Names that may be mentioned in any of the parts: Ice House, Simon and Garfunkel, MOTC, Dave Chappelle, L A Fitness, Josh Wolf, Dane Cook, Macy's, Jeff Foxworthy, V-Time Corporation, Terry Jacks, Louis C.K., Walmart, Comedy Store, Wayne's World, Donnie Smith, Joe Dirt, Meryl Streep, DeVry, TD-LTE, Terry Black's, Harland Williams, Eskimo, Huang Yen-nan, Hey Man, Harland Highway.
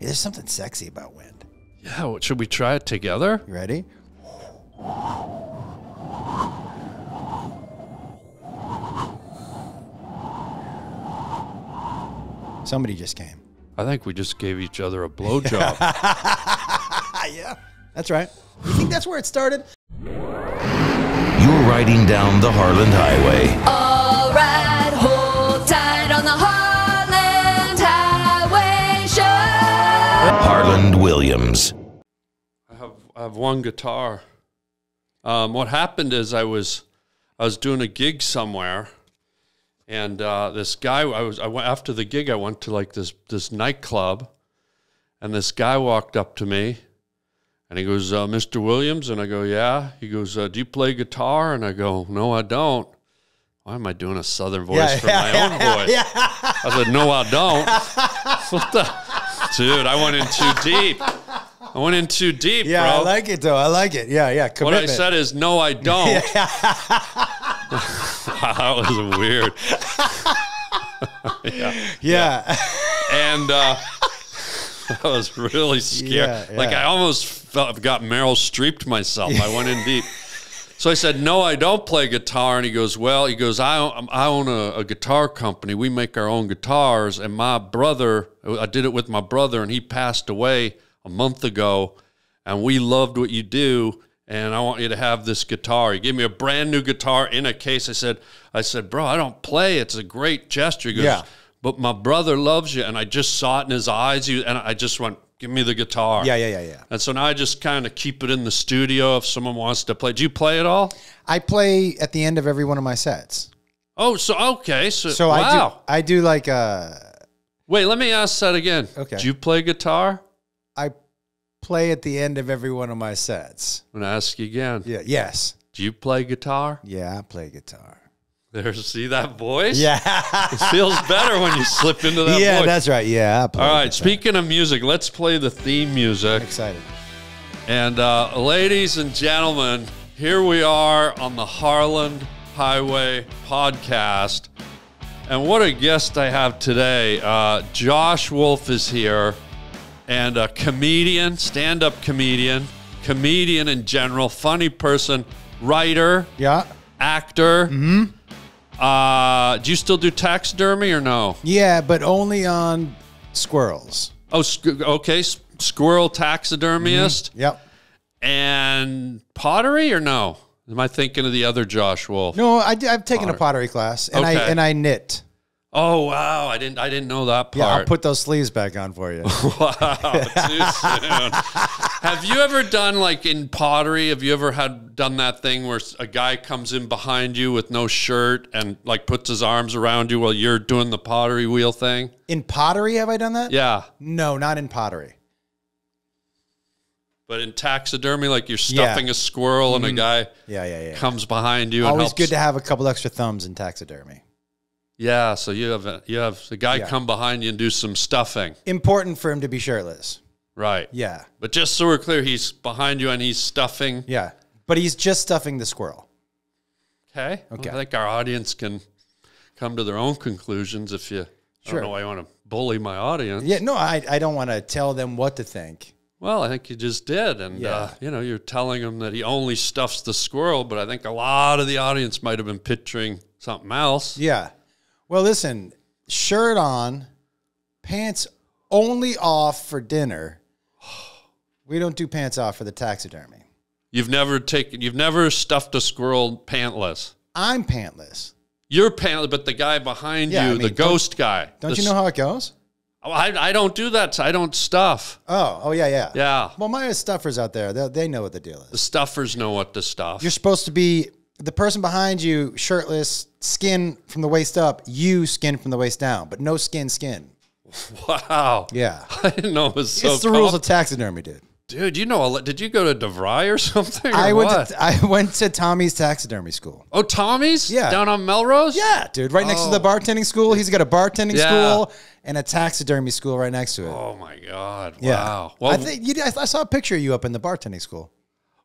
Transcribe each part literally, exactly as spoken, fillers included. Yeah, there's something sexy about wind. Yeah, well, should we try it together? You ready? Somebody just came. I think we just gave each other a blowjob. Yeah, that's right. You think that's where it started? You're riding down the Harland Highway. All right, hold tight on the Harland Highway Show. Harland Williams. I have I have one guitar. Um, what happened is I was I was doing a gig somewhere. And uh, this guy, I was, I went, after the gig, I went to like this, this nightclub, and this guy walked up to me and he goes, uh, Mister Williams. And I go, yeah. He goes, uh, do you play guitar? And I go, no, I don't. Why am I doing a Southern voice yeah, for yeah, my yeah, own yeah, voice? Yeah. I said, no, I don't. What the? Dude, I went in too deep. I went in too deep, yeah, bro. Yeah, I like it though. I like it. Yeah, yeah. Commitment. What I said is, no, I don't. That was weird. yeah, yeah. yeah. And uh, that was really scary. Yeah, yeah. Like I almost felt, got Meryl Streep'd myself. I went in deep. So I said, no, I don't play guitar. And he goes, well, he goes, I, I own a, a guitar company. We make our own guitars. And my brother, I did it with my brother, and he passed away a month ago, and we loved what you do, and I want you to have this guitar. He gave me a brand new guitar in a case. I said, I said, bro, I don't play. It's a great gesture. He goes, yeah. But my brother loves you, and I just saw it in his eyes. He, and I just went, give me the guitar. Yeah, yeah, yeah, yeah. And so now I just kind of keep it in the studio if someone wants to play. Do you play at all? I play at the end of every one of my sets. Oh, so okay. So, so wow. I do, I do like a... Wait, let me ask that again. Okay. Do you play guitar? I play at the end of every one of my sets. I'm going to ask you again. Yeah. Yes. Do you play guitar? Yeah, I play guitar. There's, see that voice? Yeah. It feels better when you slip into that yeah, voice. Yeah, that's right. Yeah, I play All right, guitar. Speaking of music, let's play the theme music. I'm excited. And uh, ladies and gentlemen, here we are on the Harland Highway podcast. And what a guest I have today. Uh, Josh Wolf is here. And a comedian, stand-up comedian, comedian in general, funny person, writer, yeah, actor. Mm-hmm. Uh, do you still do taxidermy or no? Yeah, but only on squirrels. Oh, okay, squirrel taxidermist. Mm-hmm. Yep. And pottery or no? Am I thinking of the other Josh Wolf? No, I, I've taken pottery. a pottery class, and okay. I and I knit. Oh wow! I didn't. I didn't know that part. Yeah, I'll put those sleeves back on for you. Wow! Too soon. Have you ever done like in pottery? Have you ever had done that thing where a guy comes in behind you with no shirt and like puts his arms around you while you're doing the pottery wheel thing? In pottery, have I done that? Yeah. No, not in pottery. But in taxidermy, like you're stuffing yeah. a squirrel mm-hmm. and a guy yeah, yeah, yeah. comes behind you. Always and helps. Good to have a couple extra thumbs in taxidermy. Yeah, so you have a, you have the guy yeah. come behind you and do some stuffing. Important for him to be shirtless. Right. Yeah. But just so we're clear, he's behind you and he's stuffing. Yeah, but he's just stuffing the squirrel. Okay. Okay. Well, I think our audience can come to their own conclusions if you... Sure. I don't know why you want to bully my audience. Yeah, no, I, I don't want to tell them what to think. Well, I think you just did. And, yeah. uh, you know, you're telling him that he only stuffs the squirrel, but I think a lot of the audience might have been picturing something else. Yeah. Well, listen, shirt on, pants only off for dinner. We don't do pants off for the taxidermy. You've never taken, you've never stuffed a squirrel pantless. I'm pantless. You're pantless, but the guy behind yeah, you, I mean, the ghost guy. Don't the, you know how it goes? I, I don't do that. I don't stuff. Oh, oh yeah, yeah. Yeah. Well, my stuffers out there, they, they know what the deal is. The stuffers know what to stuff. You're supposed to be... The person behind you, shirtless, skin from the waist up, you skin from the waist down, but no skin, skin. Wow. Yeah. I didn't know it was so It's the common. rules of taxidermy, dude. Dude, you know, did you go to DeVry or something? Or I, went to, I went to Tommy's taxidermy school. Oh, Tommy's? Yeah. Down on Melrose? Yeah, dude. Right oh. next to the bartending school. He's got a bartending yeah. school and a taxidermy school right next to it. Oh, my God. Yeah. Wow. Well, I, think you, I saw a picture of you up in the bartending school.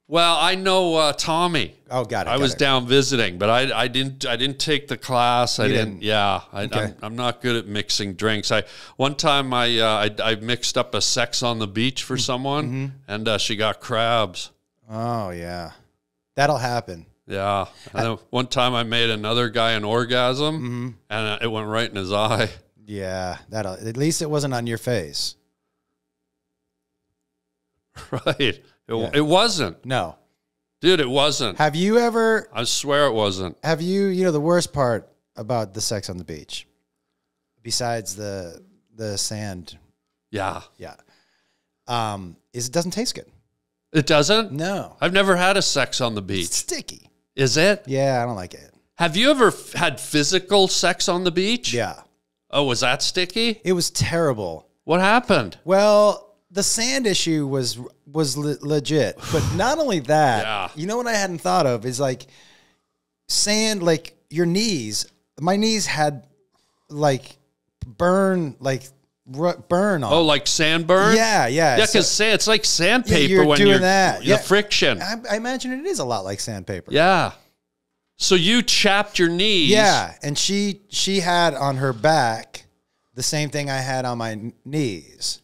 Well, I know uh, Tommy. Oh, got it. I got was it. down visiting, but I, I didn't I didn't take the class. I didn't. didn't. Yeah, I, okay. I'm, I'm not good at mixing drinks. I one time I uh, I, I mixed up a Sex on the Beach for someone, mm-hmm. and uh, she got crabs. Oh yeah, that'll happen. Yeah. And I, one time I made another guy an orgasm, mm-hmm. and it went right in his eye. Yeah, that'll. At least it wasn't on your face. Right. It, yeah. it wasn't. No. Dude, it wasn't. Have you ever... I swear it wasn't. Have you... You know, the worst part about the sex on the beach, besides the the sand... Yeah. Yeah. Um, is it doesn't taste good. It doesn't? No. I've never had a sex on the beach. It's sticky. Is it? Yeah, I don't like it. Have you ever f- had physical sex on the beach? Yeah. Oh, was that sticky? It was terrible. What happened? Well... The sand issue was was le- legit, but not only that, yeah. you know what I hadn't thought of is like sand, like your knees. My knees had like burn, like r- burn on. Oh, like sandburn? Yeah, yeah. Yeah, because so, it's like sandpaper yeah, you're when doing you're that. The yeah. friction. I, I imagine it is a lot like sandpaper. Yeah. So you chapped your knees. Yeah, and she she had on her back the same thing I had on my knees.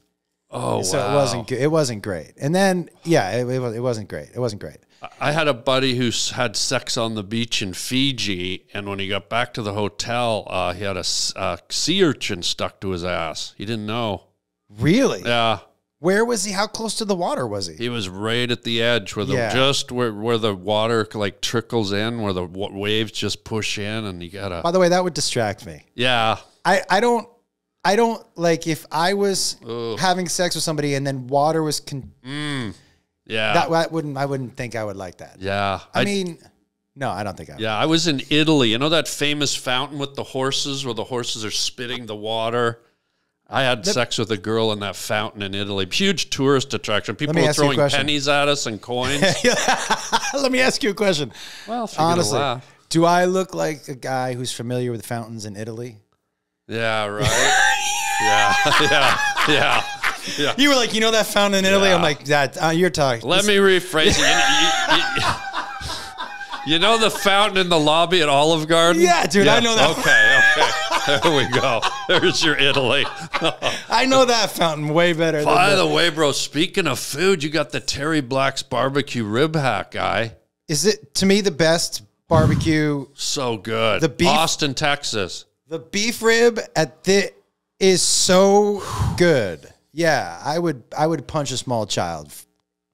Oh, so wow. it wasn't good. It wasn't great. And then, yeah, it, it, it wasn't great. It wasn't great. I had a buddy who had sex on the beach in Fiji, and when he got back to the hotel, uh, he had a, a sea urchin stuck to his ass. He didn't know. Really? Yeah. Where was he? How close to the water was he? He was right at the edge, where the yeah. just where, where the water like trickles in, where the waves just push in, and you gotta. By the way, that would distract me. Yeah. I, I don't. I don't, like, if I was Ugh. having sex with somebody and then water was... Con- mm, yeah. That, I, wouldn't, I wouldn't think I would like that. Yeah. I, I mean, no, I don't think I would. Yeah, I was in Italy. You know that famous fountain with the horses where the horses are spitting the water? I had the, sex with a girl in that fountain in Italy. Huge tourist attraction. People were throwing pennies at us and coins. Let me ask you a question. Well, honestly, do I look like a guy who's familiar with fountains in Italy? Yeah, right? Yeah, yeah, yeah, yeah. You were like, you know that fountain in Italy? Yeah. I'm like, that. Uh, you're talking. Let me rephrase it. You, you, you, you know the fountain in the lobby at Olive Garden? Yeah, dude, yeah. I know that. Okay, okay. There we go. There's your Italy. I know that fountain way better. By the way, bro, speaking of food, you got the Terry Black's barbecue rib hack guy. Is it, to me, the best barbecue? So good. The beef, Austin, Texas. The beef rib at the... is so good. Yeah, I would I would punch a small child f-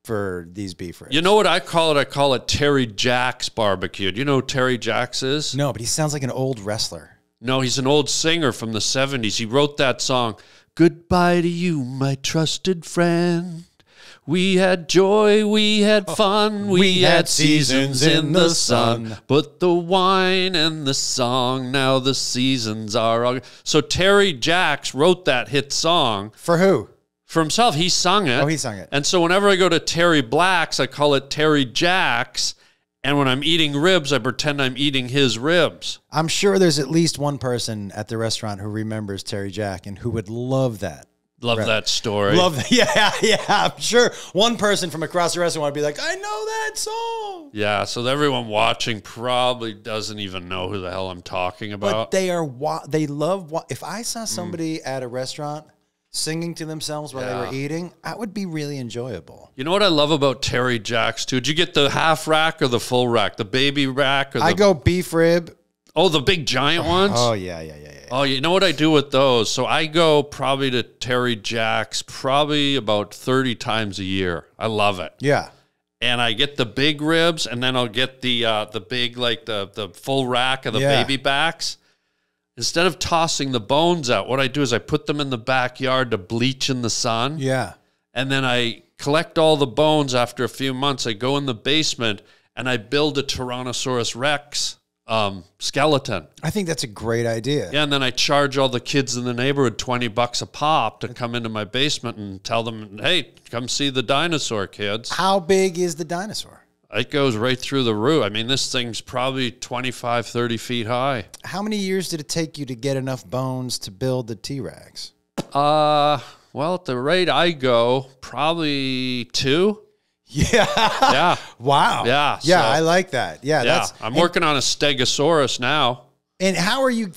for these beef ribs. You know what I call it? I call it Terry Jack's barbecue. Do you know who Terry Jacks is? No, but he sounds like an old wrestler. No, he's an old singer from the seventies. He wrote that song, "Goodbye to you, my trusted friend. We had joy, we had fun, we, we had seasons in the sun. But the wine and the song, now the seasons are all." So Terry Jacks wrote that hit song. For who? For himself. He sung it. Oh, he sung it. And so whenever I go to Terry Black's, I call it Terry Jacks. And when I'm eating ribs, I pretend I'm eating his ribs. I'm sure there's at least one person at the restaurant who remembers Terry Jack and who would love that. Love right. that story. Love, yeah, yeah. I'm sure one person from across the restaurant would be like, "I know that song." Yeah, so everyone watching probably doesn't even know who the hell I'm talking about. But they are, wa- they love. Wa- if I saw somebody mm. at a restaurant singing to themselves while yeah. they were eating, that would be really enjoyable. You know what I love about Terry Jacks too? Did you get the half rack or the full rack, the baby rack? Or the- I go beef rib. Oh, the big giant ones? Oh, yeah, yeah, yeah, yeah. Oh, you know what I do with those? So I go probably to Terry Jack's probably about thirty times a year. I love it. Yeah. And I get the big ribs, and then I'll get the uh, the big, like the, the full rack of the yeah. baby backs. Instead of tossing the bones out, what I do is I put them in the backyard to bleach in the sun. Yeah. And then I collect all the bones after a few months. I go in the basement, and I build a Tyrannosaurus Rex Um, skeleton. I think that's a great idea. Yeah, and then I charge all the kids in the neighborhood twenty bucks a pop to come into my basement and tell them, "Hey, come see the dinosaur, kids." How big is the dinosaur? It goes right through the roof. I mean, this thing's probably twenty-five, thirty feet high. How many years did it take you to get enough bones to build the T-Rex? Uh, well, at the rate I go, probably two. Yeah. Yeah. Wow. Yeah. Yeah. So, I like that. Yeah. Yeah. That's, I'm working and, on a stegosaurus now. And how are you?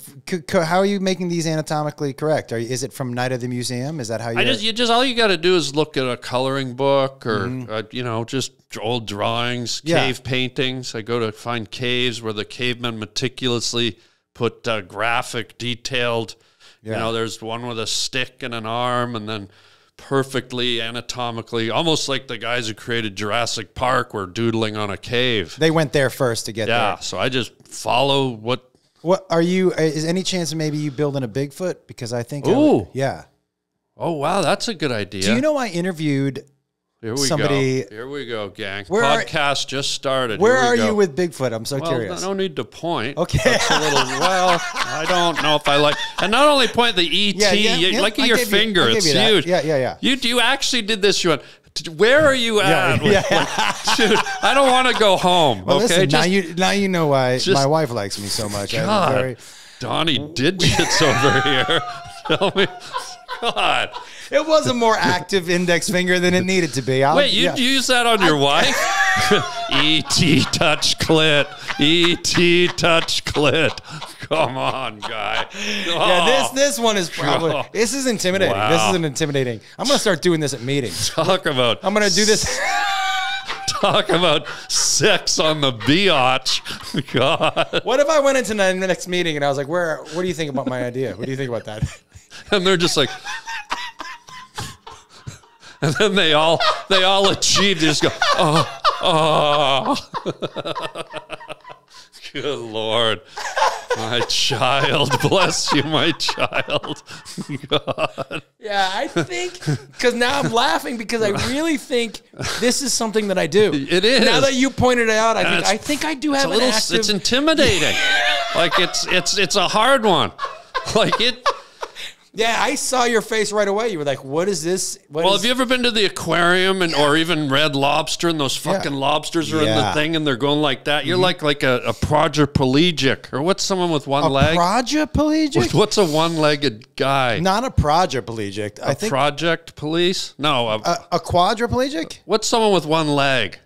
How are you making these anatomically correct? Are you, is it from Night of the Museum? Is that how you? I just you just all you got to do is look at a coloring book or mm-hmm. uh, you know, just old drawings, yeah. cave paintings. I go to find caves where the cavemen meticulously put uh, graphic, detailed. Yeah. You know, there's one with a stick and an arm, and then perfectly anatomically, almost like the guys who created Jurassic Park were doodling on a cave. They went there first to get yeah, there. Yeah, so I just follow what. What are you? Is any chance of maybe you building a Bigfoot? Because I think, ooh, I would, yeah. Oh wow, that's a good idea. Do you know I interviewed Here we somebody? Go. Here we go, gang. Where Podcast are, just started. Where are go. you with Bigfoot? I'm so well, curious. No need to point. Okay, that's a little. Well, I don't know if I like. And not only point the E T. Yeah, yeah, you, yeah, look at I your finger. You, it's you huge. That. Yeah, yeah, yeah. You you actually did this. You went. Where are you at? Yeah, yeah. Like, dude, I don't want to go home. Well, okay, listen, just, now you now you know why just, my wife likes me so much. God, I'm very... Donnie Digits over here. Tell me, God, it was a more active index finger than it needed to be. I'll, Wait, you'd yeah. use that on your I, wife? E T touch clit. E T touch clit. Come on, guy. Oh. Yeah, this this one is probably oh. this is intimidating. Wow. This isn't intimidating. I'm gonna start doing this at meetings. Talk about I'm gonna do this. Talk about sex on the biatch. God. What if I went into the next meeting and I was like, where what do you think about my idea? What do you think about that? And they're just like and then they all they all achieved. They just go, oh, oh. Good Lord, my child, bless you, my child. God. Yeah, I think because now I'm laughing because I really think this is something that I do. It is. Now that you pointed it out, I think I think I do have a little. Active... It's intimidating. Like it's it's it's a hard one. Like it. Yeah, I saw your face right away. You were like, what is this? What well, is have you ever been to the aquarium and yeah. or even Red Lobster and those fucking yeah. lobsters are yeah. in the thing and they're going like that? You're mm-hmm. like like a, a quadriplegic. Or what's someone with one a leg? A quadriplegic? What's a one-legged guy? Not a quadriplegic. A I think, project police? No. A, a, a quadriplegic? What's someone with one leg?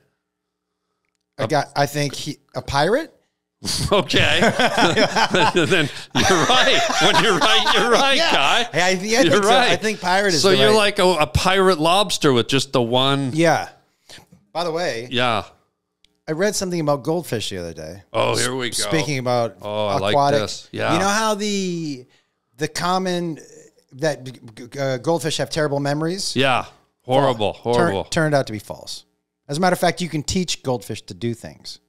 A, a guy, I think he, a pirate? Okay. Then you're right. When you're right, you're right, yeah. guy. Hey, I, yeah, I you're think right. So. I think pirate is. So you're right. like a, a pirate lobster with just the one. Yeah. By the way. Yeah. I read something about goldfish the other day. Oh, here we go. Speaking about oh, aquatic. I like this. Yeah. You know how the the common that uh, goldfish have terrible memories. Yeah. Horrible. Well, horrible. Tur turned out to be false. As a matter of fact, you can teach goldfish to do things.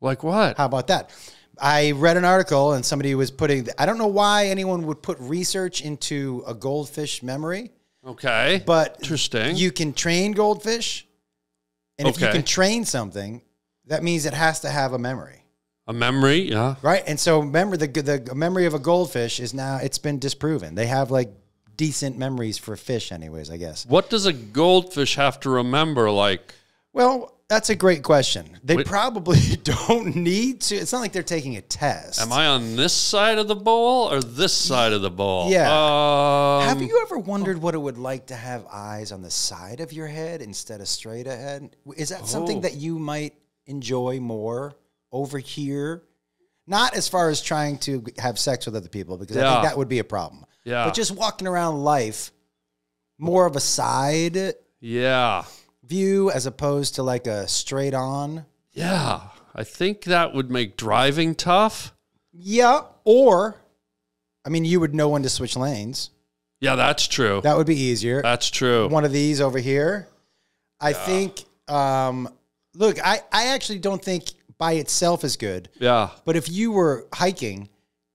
Like what? How about that? I read an article and somebody was putting, I don't know why anyone would put research into a goldfish memory. Okay. But interesting. You can train goldfish. And okay. if you can train something, that means it has to have a memory. A memory, yeah. Right? And so remember, the, the memory of a goldfish is now, it's been disproven. They have like decent memories for fish anyways, I guess. What does a goldfish have to remember like? Well... That's a great question. They Wait. probably don't need to. It's not like they're taking a test. Am I on this side of the bowl or this side of the bowl? Yeah. Um, have you ever wondered what it would like to have eyes on the side of your head instead of straight ahead? Is that oh. something that you might enjoy more over here? Not as far as trying to have sex with other people, because yeah. I think that would be a problem. Yeah. But just walking around life, more of a side. Yeah. View as opposed to like a straight on. Yeah, I think that would make driving tough. Yeah, or I mean, you would know when to switch lanes. Yeah, that's true. That would be easier. That's true. One of these over here. I yeah. think. Um, look, I I actually don't think by itself is good. Yeah. But if you were hiking,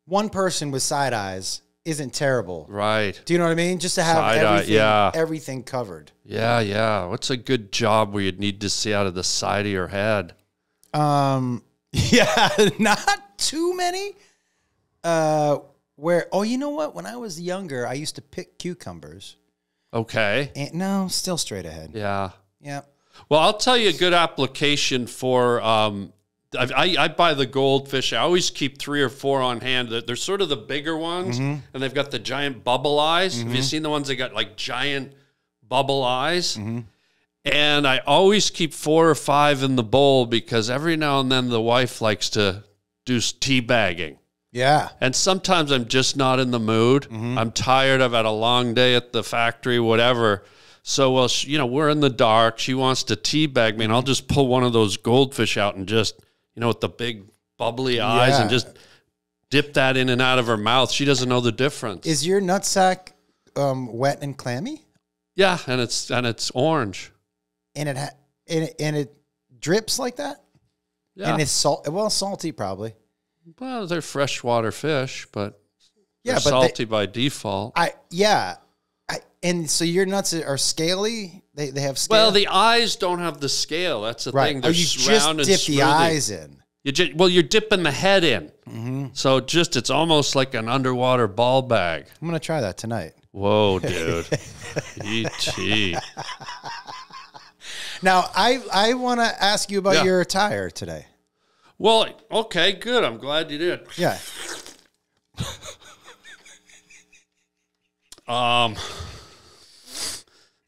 one person with side eyes isn't terrible. Right. Do you know what I mean? Just to have side everything, eye, yeah. everything covered. Yeah, yeah. What's a good job where you'd need to see out of the side of your head? Um, yeah, not too many. Uh, where, oh, you know what? When I was younger, I used to pick cucumbers. Okay. And, no, still straight ahead. Yeah. Yeah. Well, I'll tell you a good application for... Um, I, I buy the goldfish. I always keep three or four on hand. They're, they're sort of the bigger ones, mm-hmm. and they've got the giant bubble eyes. Mm-hmm. Have you seen the ones that got like giant bubble eyes? Mm-hmm. And I always keep four or five in the bowl because every now and then the wife likes to do tea bagging. Yeah. And sometimes I'm just not in the mood. Mm-hmm. I'm tired. I've had a long day at the factory, whatever. So, well, she, you know, we're in the dark. She wants to tea bag me, and I'll just pull one of those goldfish out and just, you know, with the big bubbly eyes yeah. and just dip that in and out of her mouth. She doesn't know the difference. Is your nutsack um, wet and clammy? Yeah, and it's and it's orange. And it ha- and it, and it drips like that? Yeah. And it's salt well, salty probably. Well, they're freshwater fish, but yeah, they're but salty they, by default. I yeah. I, and so your nuts are scaly? They they have scale. Well, the eyes don't have the scale. That's the right. thing. They're oh, you just dip smoothie. The eyes in. You just, well, you're dipping the head in. Mm-hmm. So just it's almost like an underwater ball bag. I'm gonna try that tonight. Whoa, dude. E T Now, I I want to ask you about yeah. your attire today. Well, okay, good. I'm glad you did. Yeah. um,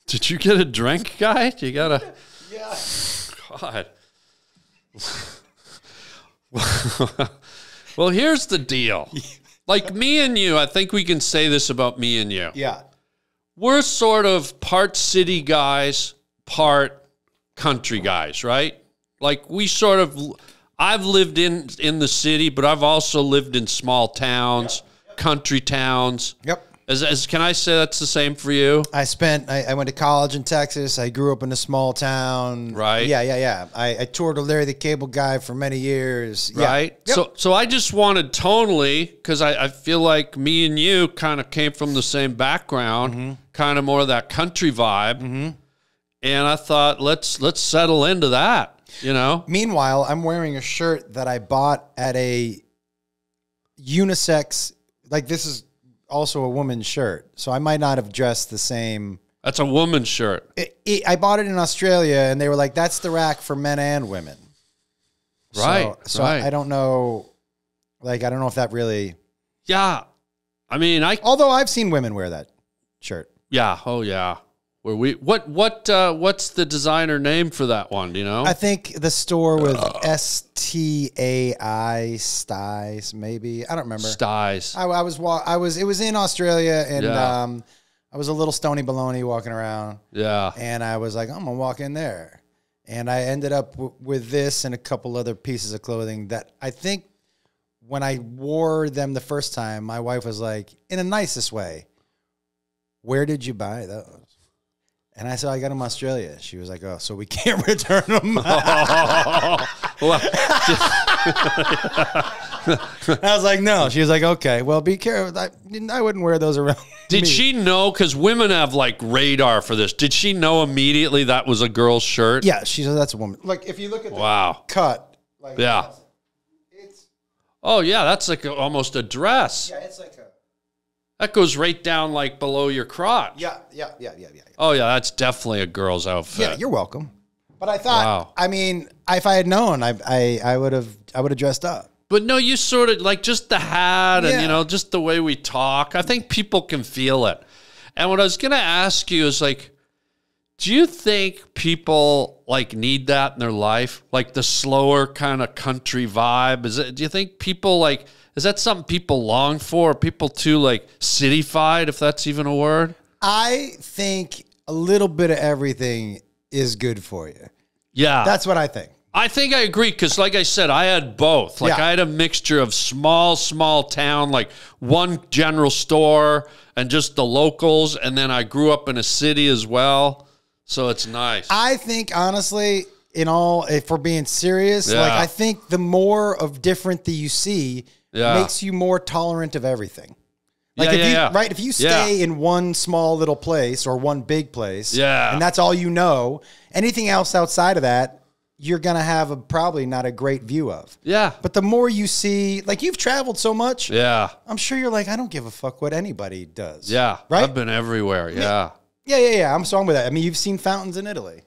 did you get a drink, guy? You got a... Yeah. God. Well, here's the deal. Like me and you, I think we can say this about me and you. Yeah. We're sort of part city guys, part... country guys, right? Like we sort of, I've lived in, in the city, but I've also lived in small towns, yep. country towns. Yep. As, as can I say that's the same for you? I spent, I, I went to college in Texas. I grew up in a small town. Right. Yeah, yeah, yeah. I, I toured with Larry the Cable Guy for many years. Right. Yeah. Yep. So, so I just wanted tonally, because I, I feel like me and you kind of came from the same background, mm-hmm. kind of more of that country vibe. Mm-hmm. And I thought, let's let's settle into that, you know? Meanwhile, I'm wearing a shirt that I bought at a unisex, like this is also a woman's shirt. So I might not have dressed the same. That's a woman's shirt. It, it, I bought it in Australia, and they were like, that's the rack for men and women. Right, So, so right. I don't know, like, I don't know if that really. Yeah, I mean, I. Although I've seen women wear that shirt. Yeah, oh yeah. Where we what what uh, what's the designer name for that one? Do you know? I think the store was uh, S T A I Styes maybe. I don't remember. Styes. I, I was I was it was in Australia and yeah. um, I was a little stony baloney walking around. Yeah. And I was like, I'm gonna walk in there, and I ended up w- with this and a couple other pieces of clothing that I think when I wore them the first time, my wife was like, in the nicest way, "Where did you buy those?" And I said, I got them in Australia. She was like, oh, so we can't return them. oh, well, I was like, no. She was like, okay, well, be careful. I, I wouldn't wear those around Did me. She know? Because women have, like, radar for this. Did she know immediately that was a girl's shirt? Yeah, she said, that's a woman. Like, if you look at the wow. cut. Like, yeah. It's, oh, yeah, that's like a, almost a dress. Yeah, it's like a. That goes right down, like, below your crotch. Yeah, yeah, yeah, yeah, yeah. Oh, yeah, that's definitely a girl's outfit. Yeah, you're welcome. But I thought, wow. I mean, if I had known, I I, I would have I would have dressed up. But, no, you sort of, like, just the hat and, yeah. you know, just the way we talk. I think people can feel it. And what I was going to ask you is, like, do you think people, like, need that in their life? Like, the slower kind of country vibe? Is it? Do you think people, like... Is that something people long for? Are people too, like, cityfied, if that's even a word? I think a little bit of everything is good for you. Yeah. That's what I think. I think I agree, because, like I said, I had both. Like, yeah. I had a mixture of small, small town, like, one general store and just the locals, and then I grew up in a city as well, so it's nice. I think, honestly, in all, if we're being serious, yeah. like, I think the more of different that you see... Yeah. makes you more tolerant of everything. Like yeah, if yeah, you, yeah. right? If you stay yeah. in one small little place or one big place, yeah. and that's all you know, anything else outside of that, you're going to have a, probably not a great view of. Yeah. But the more you see, like you've traveled so much. Yeah. I'm sure you're like, I don't give a fuck what anybody does. Yeah. Right? I've been everywhere. Yeah. Yeah, yeah, yeah. yeah. I'm strong with that. I mean, you've seen fountains in Italy.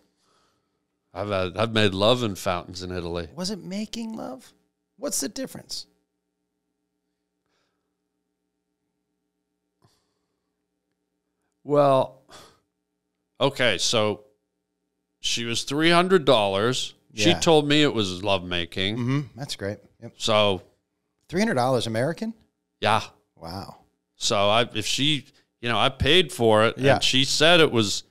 I've had, I've made love in fountains in Italy. Was it making love? What's the difference? Well, okay, so She was three hundred dollars. Yeah. She told me it was lovemaking. Mm-hmm. That's great. Yep. So three hundred dollars American? Yeah. Wow. So I, if she, you know, I paid for it, yeah. and she said it was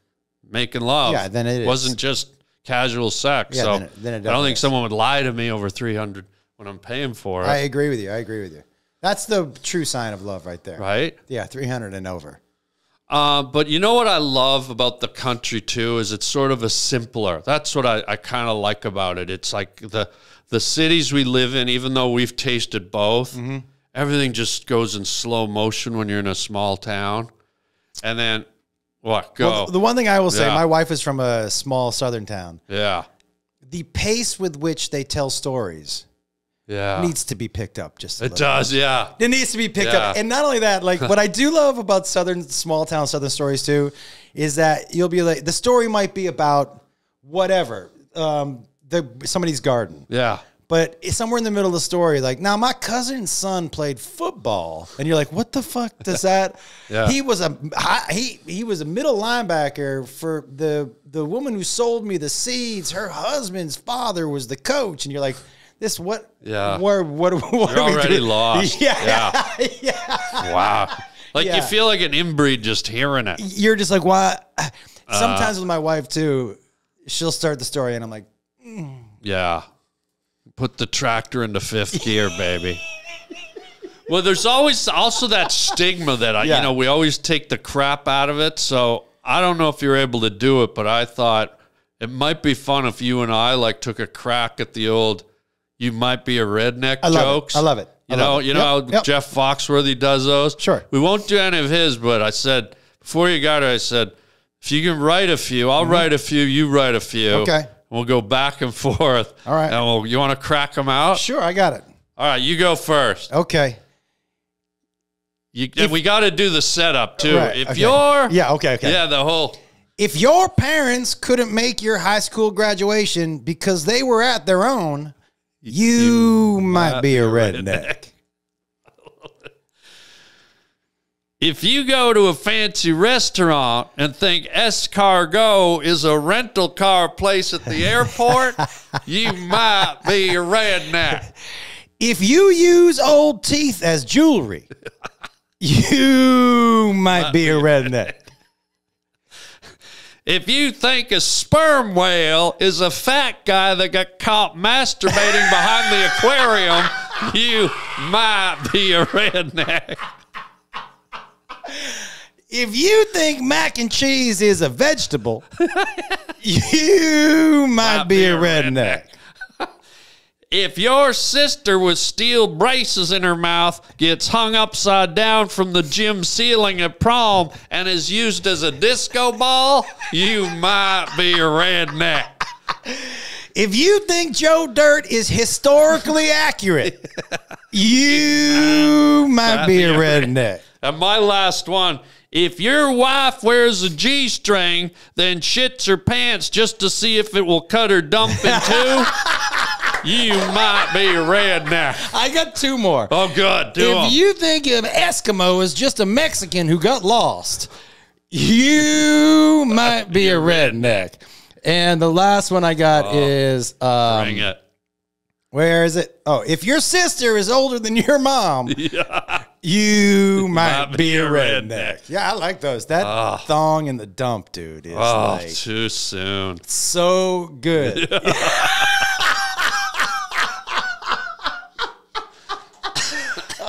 making love. Yeah, then it wasn't is. just casual sex. Yeah, so then it, then it I don't think is. someone would lie to me over three hundred dollars when I'm paying for it. I agree with you. I agree with you. That's the true sign of love right there. Right? Yeah, three hundred dollars and over. Uh, but you know what I love about the country too is it's sort of a simpler. That's what I, I kind of like about it. It's like the the cities we live in, even though we've tasted both, mm-hmm. everything just goes in slow motion when you're in a small town. And then what? Go. Well, the one thing I will say, yeah. my wife is from a small southern town. Yeah. The pace with which they tell stories. Yeah. Needs to be picked up just a It does, bit. yeah. It needs to be picked yeah. up. And not only that, like what I do love about southern small town southern stories too is that you'll be like the story might be about whatever. Um the somebody's garden. Yeah. But it's somewhere in the middle of the story, like, now my cousin's son played football, and you're like, what the fuck does that? yeah. He was a he he was a middle linebacker for the the woman who sold me the seeds. Her husband's father was the coach, and you're like, this what? Yeah. What? What? what You're are we already doing? lost. Yeah. Yeah. yeah. Wow. Like yeah. you feel like an inbreed just hearing it. You're just like, why? Sometimes uh, with my wife too, she'll start the story and I'm like, mm. yeah. Put the tractor into fifth gear, baby. Well, there's always also that stigma that I, yeah. you know, we always take the crap out of it. So I don't know if you're able to do it, but I thought it might be fun if you and I like took a crack at the old. You might be a redneck I love jokes. It. I love it. I you love know, it. you know yep, how yep. Jeff Foxworthy does those? Sure. We won't do any of his, but I said, before you got here, I said, if you can write a few, I'll mm-hmm. write a few, you write a few. Okay. We'll go back and forth. All right. And we'll, you want to crack them out? Sure, I got it. All right, you go first. Okay. You, if, and we got to do the setup, too. Right, if okay. you're... Yeah, okay, okay. Yeah, the whole... If your parents couldn't make your high school graduation because they were at their own... You, you might be a redneck. redneck. If you go to a fancy restaurant and think escargot is a rental car place at the airport, you might be a redneck. If you use old teeth as jewelry, you might be a redneck. If you think a sperm whale is a fat guy that got caught masturbating behind the aquarium, you might be a redneck. If you think mac and cheese is a vegetable, you might, might be, be a redneck. redneck. If your sister with steel braces in her mouth gets hung upside down from the gym ceiling at prom and is used as a disco ball, you might be a redneck. If you think Joe Dirt is historically accurate, you might be a redneck. And my last one, if your wife wears a G-string, then shits her pants just to see if it will cut her dump in two, you might be a redneck. I got two more. Oh, good. Do if em. you think of Eskimo as just a Mexican who got lost, you might be a redneck. And the last one I got oh, is... Um, bring it. Where is it? Oh, if your sister is older than your mom, yeah. you might, might be a redneck. redneck. Yeah, I like those. That oh. thong in the dump, dude, is oh, like... too soon. So good. Yeah.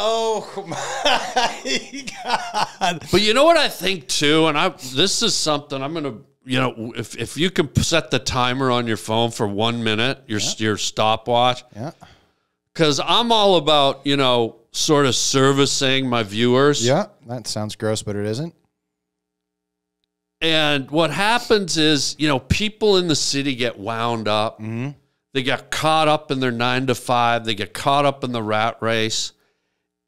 Oh, my God. But you know what I think, too? And I this is something I'm going to... You know, if if you can set the timer on your phone for one minute, your yeah. your stopwatch. Yeah. Because I'm all about, you know, sort of servicing my viewers. Yeah, that sounds gross, but it isn't. And what happens is, you know, people in the city get wound up. Mm-hmm. They get caught up in their nine to five. They get caught up in the rat race.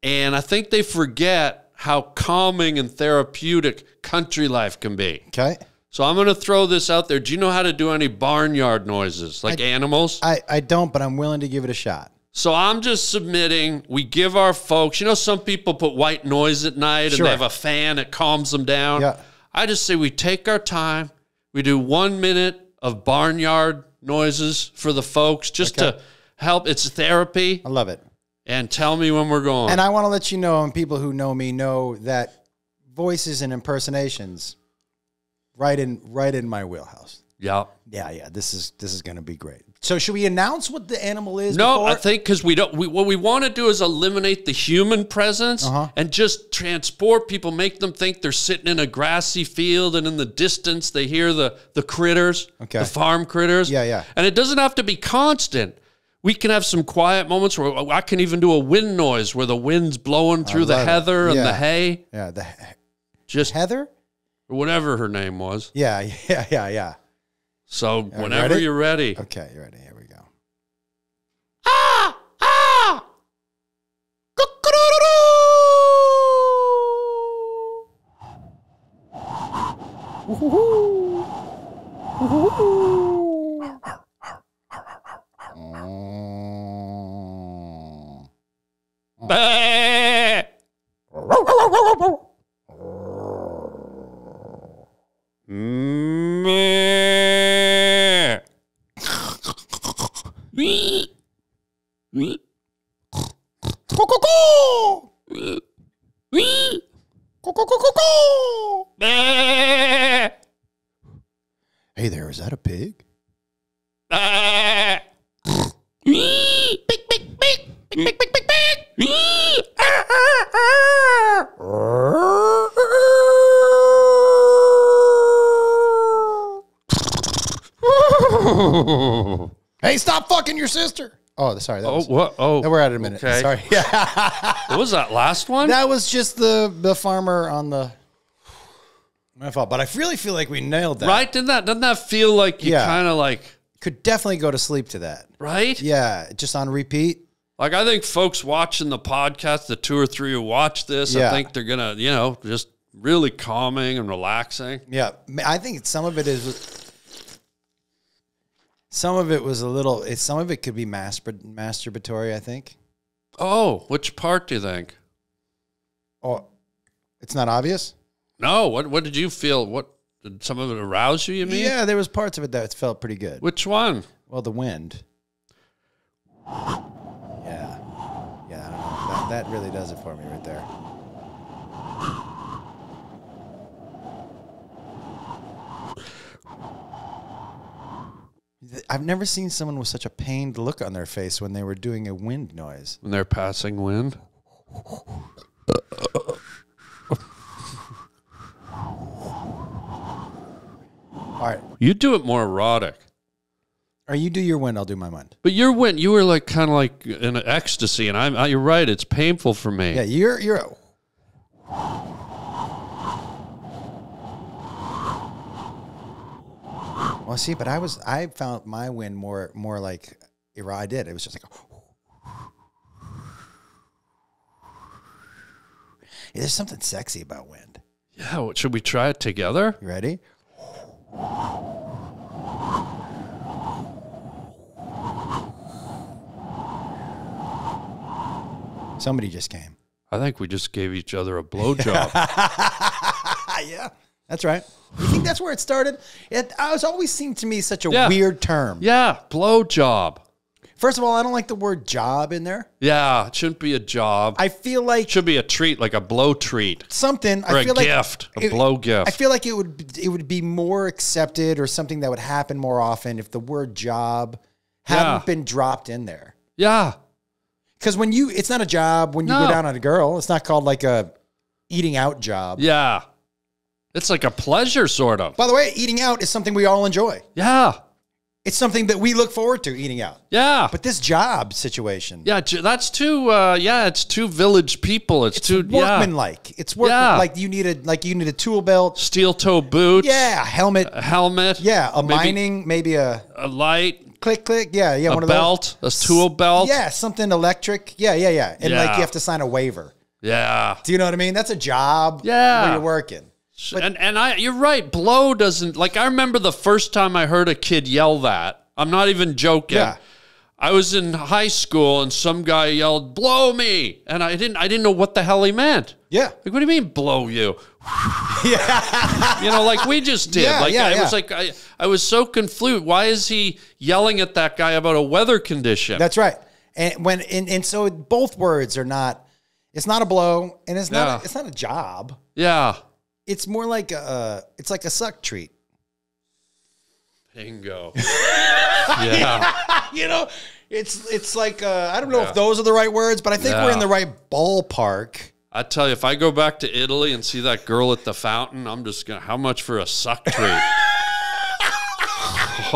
And I think they forget how calming and therapeutic country life can be. Okay. So I'm going to throw this out there. Do you know how to do any barnyard noises, like I, animals? I, I don't, but I'm willing to give it a shot. So I'm just submitting. We give our folks, you know, some people put white noise at night sure. and they have a fan that calms them down. Yeah. I just say we take our time. We do one minute of barnyard noises for the folks, just okay. to help. It's therapy. I love it. And tell me when we're going. And I want to let you know, and people who know me know, that voices and impersonations, right in right in my wheelhouse. Yeah. Yeah, yeah. This is this is going to be great. So should we announce what the animal is? No, before? I think because we don't. We, what we want to do is eliminate the human presence uh-huh. and just transport people, make them think they're sitting in a grassy field and in the distance they hear the the critters, okay. the farm critters. Yeah, yeah. And it doesn't have to be constant. We can have some quiet moments where I can even do a wind noise where the wind's blowing through the heather yeah. and the hay. Yeah, the just heather, or whatever her name was. Yeah, yeah, yeah, yeah. So whenever ready? you're ready. Okay, you're ready. Here we go. Ah! Ah! Hey there, is that a pig? Hey, stop fucking your sister. Oh, sorry. That oh, was, what? Oh, we're out in a minute. Okay. Sorry. What was that last one? That was just the the farmer on the. My fault, but I really feel like we nailed that. Right? Didn't that? Doesn't that feel like you yeah. kind of like could definitely go to sleep to that? Right? Yeah, just on repeat. Like I think folks watching the podcast, the two or three who watch this, yeah. I think they're gonna, you know, just really calming and relaxing. Yeah, I think some of it is. Some of it was a little. It, some of it could be masturbatory. I think. Oh, which part do you think? Oh, it's not obvious. No, what what did you feel? What did some of it arouse you, you mean? Yeah, there was parts of it that felt pretty good. Which one? Well, the wind. Yeah. Yeah, I don't know. That, that really does it for me right there. I've never seen someone with such a pained look on their face when they were doing a wind noise. When they're passing wind? All right. You do it more erotic. Or you do your wind, I'll do my mind. But your wind, you were like kind of like in ecstasy, and I'm. I, you're right, it's painful for me. Yeah, you're you're. Well, see, but I was I found my wind more more like erotic. I did. It was just like. Hey, there's something sexy about wind. Yeah, should we try it together? You ready? Somebody just came. I think we just gave each other a blowjob. Yeah, that's right. You think that's where it started? It I was always seemed to me such a yeah. weird term. Yeah, blowjob. First of all, I don't like the word job in there. Yeah, it shouldn't be a job. I feel like... It should be a treat, like a blow treat. Something. Or I feel a like gift, it, a blow gift. I feel like it would it would be more accepted or something that would happen more often if the word job hadn't yeah. been dropped in there. Yeah. Because when you... It's not a job when you no. go down on a girl. It's not called like a eating out job. Yeah. It's like a pleasure, sort of. By the way, eating out is something we all enjoy. Yeah. It's something that we look forward to eating out. Yeah. But this job situation. Yeah, that's too uh yeah, it's too village people. It's, it's too workman like. Yeah. It's workman yeah. like you need a like you need a tool belt. Steel toe boots. Yeah, helmet. A helmet. Yeah. A maybe, mining, maybe a a light. Click, click. Yeah, yeah. A one belt. Of those. A tool belt. Yeah, something electric. Yeah, yeah, yeah. And yeah. like you have to sign a waiver. Yeah. Do you know what I mean? That's a job yeah. where you're working. But and and I, you're right. Blow doesn't like. I remember the first time I heard a kid yell that. I'm not even joking. Yeah. I was in high school and some guy yelled, blow me. And I didn't, I didn't know what the hell he meant. Yeah. Like, what do you mean blow you? Yeah. You know, like we just did. Yeah, like yeah, I yeah. was like, I, I was so confused. Why is he yelling at that guy about a weather condition? That's right. And when, and, and so both words are not, it's not a blow and it's not, yeah. a, it's not a job. Yeah. It's more like a, it's like a suck treat. Bingo. Yeah. Yeah, you know, it's it's like uh, I don't know yeah. if those are the right words, but I think yeah. we're in the right ballpark. I tell you, if I go back to Italy and see that girl at the fountain, I'm just gonna. How much for a suck treat?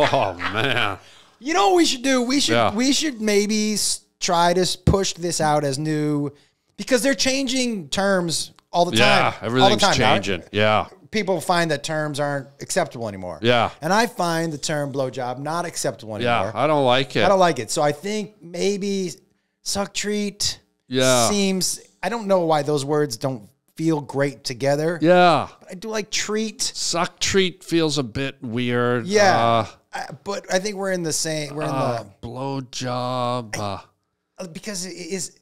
Oh man! You know what we should do? We should yeah. we should maybe try to push this out as new because they're changing terms all the yeah, time. Yeah, everything's all the time, changing. Right? Yeah. People find that terms aren't acceptable anymore. Yeah. And I find the term blowjob not acceptable anymore. Yeah, I don't like it. I don't like it. So I think maybe suck treat yeah. seems, I don't know why those words don't feel great together. Yeah. But I do like treat. Suck treat feels a bit weird. Yeah. Uh, I, but I think we're in the same, we're in uh, the. Blowjob. Uh, because it is,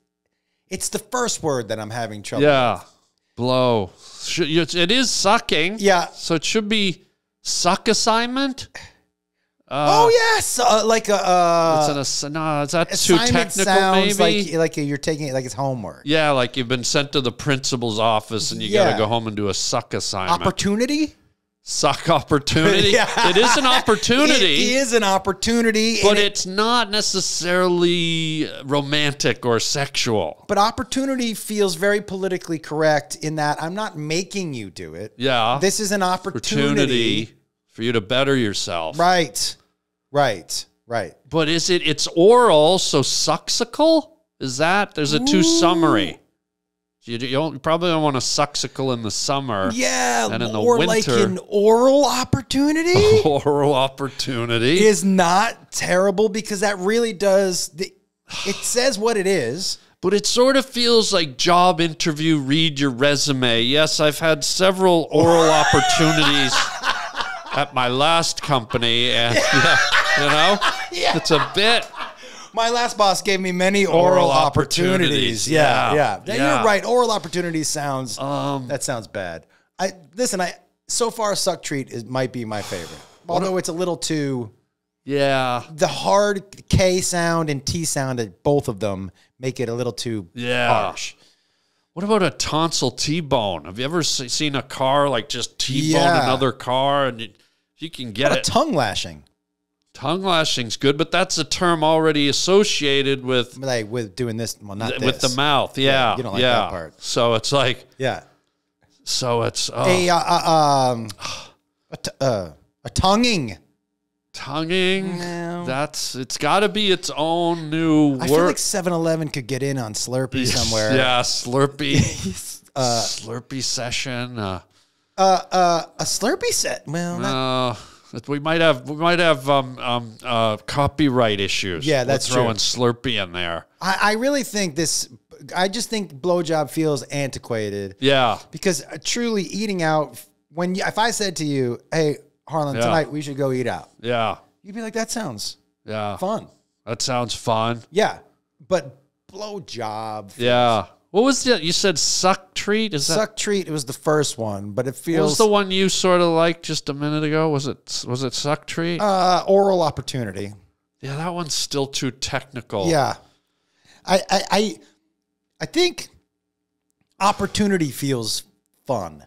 it's the first word that I'm having trouble yeah. with. Blow. It is sucking. Yeah. So it should be suck assignment. Uh, oh yes, uh, like a. Uh, it's an no, is that too technical? Sounds maybe like, like you're taking it like it's homework. Yeah, like you've been sent to the principal's office and you yeah. got to go home and do a suck assignment. Opportunity. Suck opportunity. Yeah. It is an opportunity. It is an opportunity, but it's it, not necessarily romantic or sexual. But opportunity feels very politically correct in that I'm not making you do it. Yeah, this is an opportunity, opportunity for you to better yourself. Right, right, right. But is it? It's oral, so sucksicle. Is that? There's a too summary. You, you, don't, you probably don't want a sucksicle in the summer. Yeah, and in the or winter, like an oral opportunity. Oral opportunity is not terrible because that really does. The, it says what it is, but it sort of feels like job interview. Read your resume. Yes, I've had several oral opportunities at my last company, and yeah, you know, yeah. it's a bit. My last boss gave me many oral, oral opportunities. opportunities. Yeah, yeah, yeah. yeah. You're right. Oral opportunities sounds um, that sounds bad. I listen. I so far suck treat is might be my favorite, although a, it's a little too. Yeah, the hard K sound and T sound at both of them make it a little too yeah. harsh. What about a tonsil T-bone? Have you ever seen a car like just T-bone yeah. another car and it, you can get what it? A tongue lashing. Tongue lashing's good, but that's a term already associated with like with doing this, well, not th this. With the mouth. Yeah, yeah you don't like yeah. that part. So it's like yeah. So it's oh. a uh, uh, um a, t uh, a tonguing, tonguing. No. That's it's got to be its own new word. I feel like seven eleven could get in on Slurpee somewhere. Yeah, Slurpee, uh, Slurpee session. Uh, uh, uh a Slurpee set. Well, no. We might have we might have um, um, uh, copyright issues. Yeah, that's throwing Slurpee in there. I, I really think this. I just think blowjob feels antiquated. Yeah, because truly eating out. When you, if I said to you, "Hey, Harlan, yeah. tonight we should go eat out." Yeah, you'd be like, "That sounds yeah fun." That sounds fun. Yeah, but blowjob. Yeah. What was that? You said suck treat? Is that suck treat? It was the first one, but it feels. What was the one you sort of liked just a minute ago? Was it was it suck treat? Uh, oral opportunity. Yeah, that one's still too technical. Yeah, I I I, I think opportunity feels fun.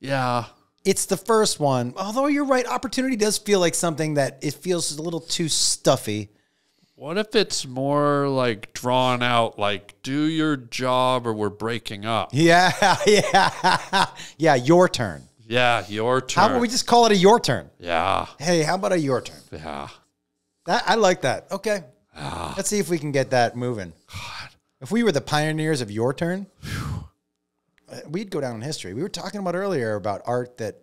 Yeah, it's the first one. Although you're right, opportunity does feel like something that it feels a little too stuffy. What if it's more like drawn out, like do your job or we're breaking up? Yeah, yeah, yeah, your turn. Yeah, your turn. How about we just call it a your turn? Yeah. Hey, how about a your turn? Yeah. That, I like that. Okay. Yeah. Let's see if we can get that moving. God. If we were the pioneers of your turn, whew. We'd go down in history. We were talking about earlier about art that,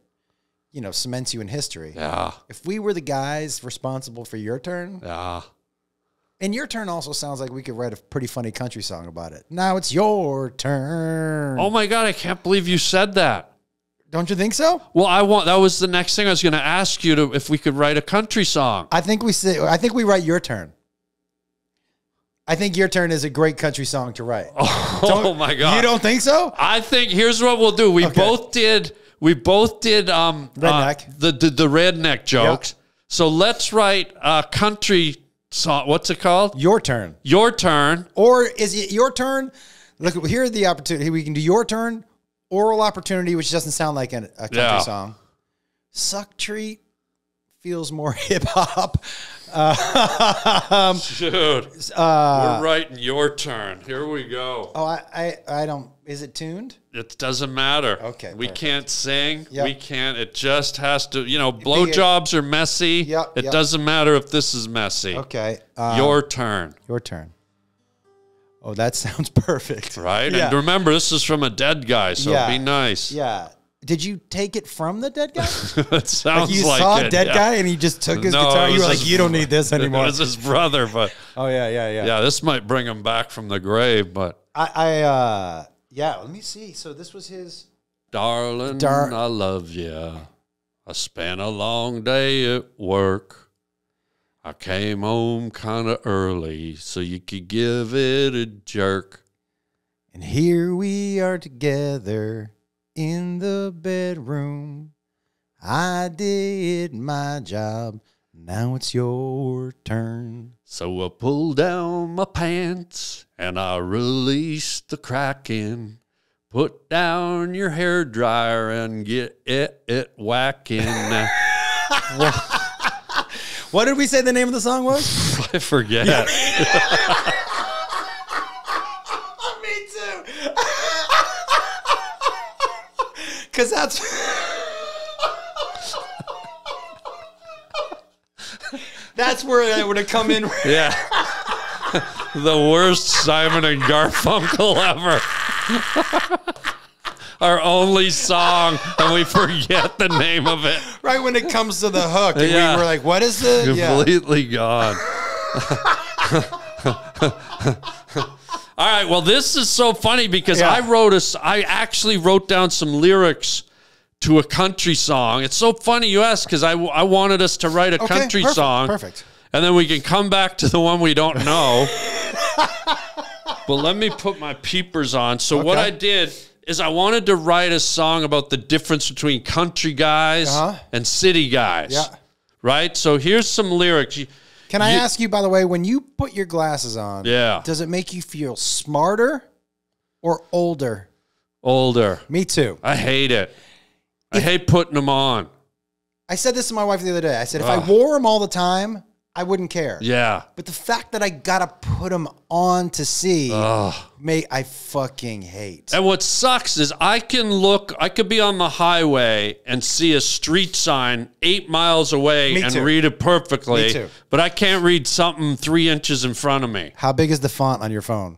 you know, cements you in history. Yeah. If we were the guys responsible for your turn. Yeah. And your turn also sounds like we could write a pretty funny country song about it. Now it's your turn. Oh my God, I can't believe you said that. Don't you think so? Well, I want that was the next thing I was going to ask you to if we could write a country song. I think we say I think we write your turn. I think Your Turn is a great country song to write. Oh, oh my God. You don't think so? I think here's what we'll do. We okay. both did we both did um redneck. Uh, the, the the redneck jokes. Yep. So let's write a country song. What's it called? Your Turn. Your Turn. Or is it Your Turn? Look, here are the opportunity. We can do Your Turn, Oral Opportunity, which doesn't sound like an, a country yeah. song. Suck Treat feels more hip hop. Uh, Dude, uh, we're writing Your Turn. Here we go. Oh, I, I, I don't. Is it tuned? It doesn't matter. Okay, we perfect. can't sing. Yep. We can't. It just has to. You know, blowjobs are messy. Yep, it yep. doesn't matter if this is messy. Okay, um, Your Turn. Your Turn. Oh, that sounds perfect. Right? Yeah. And remember, this is from a dead guy, so yeah. be nice. Yeah. Did you take it from the dead guy? It sounds like you like saw it, a dead yeah. guy and he just took his no, guitar. You were like, you don't need this anymore. It was his brother, but oh yeah, yeah, yeah. Yeah, this might bring him back from the grave, but I, I uh, yeah. Let me see. So this was his darling. Dar I love you. I spent a long day at work. I came home kind of early so you could give it a jerk. And here we are together. In the bedroom, I did my job. Now it's your turn. So I pulled down my pants and I released the Kraken. Put down your hair dryer and get it it whacking. What did we say the name of the song was? I forget. Me too. Because that's... that's where I would have come in. Yeah. The worst Simon and Garfunkel ever. Our only song, and we forget the name of it. Right when it comes to the hook, and yeah. we were like, what is this? Completely yeah. gone. All right, well, this is so funny because yeah. I wrote a, I actually wrote down some lyrics to a country song. It's so funny you ask because I, I wanted us to write a okay, country perfect, song. Perfect. And then we can come back to the one we don't know. But let me put my peepers on. So okay. what I did is I wanted to write a song about the difference between country guys uh-huh. and city guys. Yeah. Right? So here's some lyrics. You, Can I you, ask you, by the way, when you put your glasses on, yeah. does it make you feel smarter or older? Older. Me too. I hate it. If, I hate putting them on. I said this to my wife the other day. I said, if Ugh. I wore them all the time, I wouldn't care. Yeah. But the fact that I got to put them on to see, may, I fucking hate. And what sucks is I can look, I could be on the highway and see a street sign eight miles away and read it perfectly. Me too. But I can't read something three inches in front of me. How big is the font on your phone?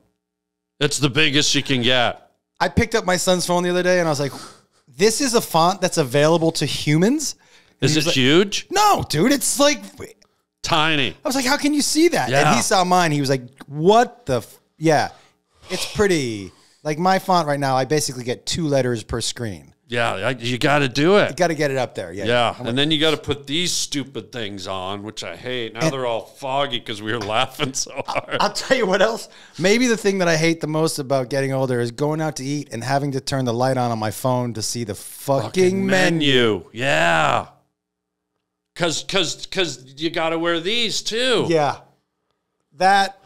It's the biggest you can get. I picked up my son's phone the other day and I was like, this is a font that's available to humans? And is it like, huge? No, dude. It's like... tiny. I was like, how can you see that? Yeah. And he saw mine. He was like, what the? F yeah. It's pretty. Like my font right now, I basically get two letters per screen. Yeah. I, you got to do it. You got to get it up there. Yeah. Yeah. And like, then you got to put these stupid things on, which I hate. Now and, they're all foggy because we were laughing so hard. I'll tell you what else. Maybe the thing that I hate the most about getting older is going out to eat and having to turn the light on on my phone to see the fucking, fucking menu. menu. Yeah. Cause, cause, cause you gotta wear these too. Yeah, that.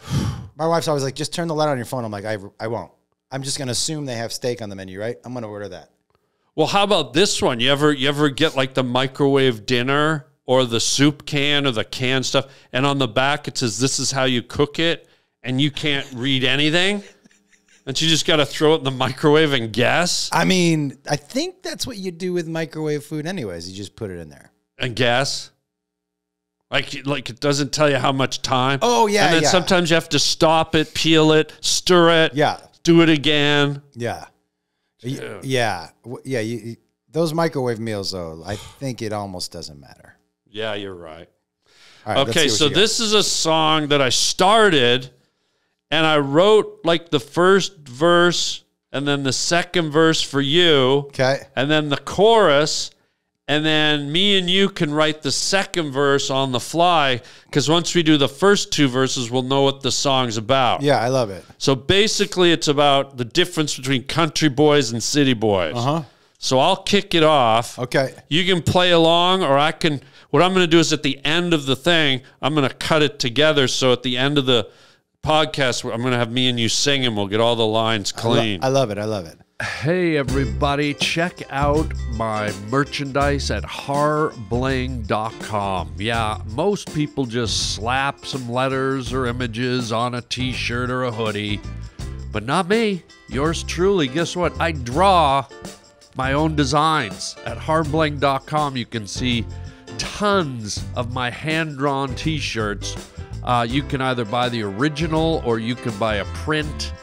My wife's always like, just turn the light on your phone. I'm like, I, I won't. I'm just gonna assume they have steak on the menu, right? I'm gonna order that. Well, how about this one? You ever, you ever get like the microwave dinner or the soup can or the canned stuff, and on the back it says this is how you cook it, and you can't read anything, and you just gotta throw it in the microwave and guess. I mean, I think that's what you do with microwave food, anyways. You just put it in there. And guess, like, like it doesn't tell you how much time. Oh, yeah, And then yeah. sometimes you have to stop it, peel it, stir it. Yeah. Do it again. Yeah. Yeah. Yeah. yeah you, you, those microwave meals, though, I think it almost doesn't matter. Yeah, you're right. All right okay, so this is a song that I started, and I wrote, like, the first verse, and then the second verse for you. Okay. And then the chorus... And then me and you can write the second verse on the fly, because once we do the first two verses, we'll know what the song's about. Yeah, I love it. So basically it's about the difference between country boys and city boys. Uh-huh. So I'll kick it off. Okay. You can play along, or I can... What I'm going to do is at the end of the thing, I'm going to cut it together. So at the end of the podcast, I'm going to have me and you sing, and we'll get all the lines clean. I, lo- I love it. I love it. Hey, everybody, check out my merchandise at harbling dot com. Yeah, most people just slap some letters or images on a T-shirt or a hoodie, but not me. Yours truly. Guess what? I draw my own designs. At harbling dot com, you can see tons of my hand-drawn T-shirts. Uh, you can either buy the original or you can buy a print.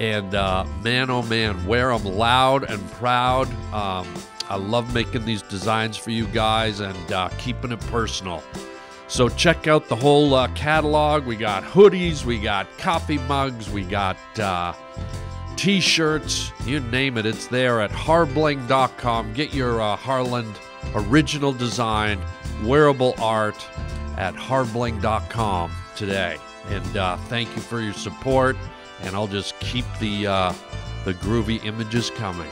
And uh, man, oh man, wear them loud and proud. Um, I love making these designs for you guys and uh, keeping it personal. So check out the whole uh, catalog. We got hoodies, we got coffee mugs, we got uh, T-shirts, you name it. It's there at harbling dot com. Get your uh, Harland original design, wearable art at harbling dot com today. And uh, thank you for your support. And I'll just keep the uh, the groovy images coming.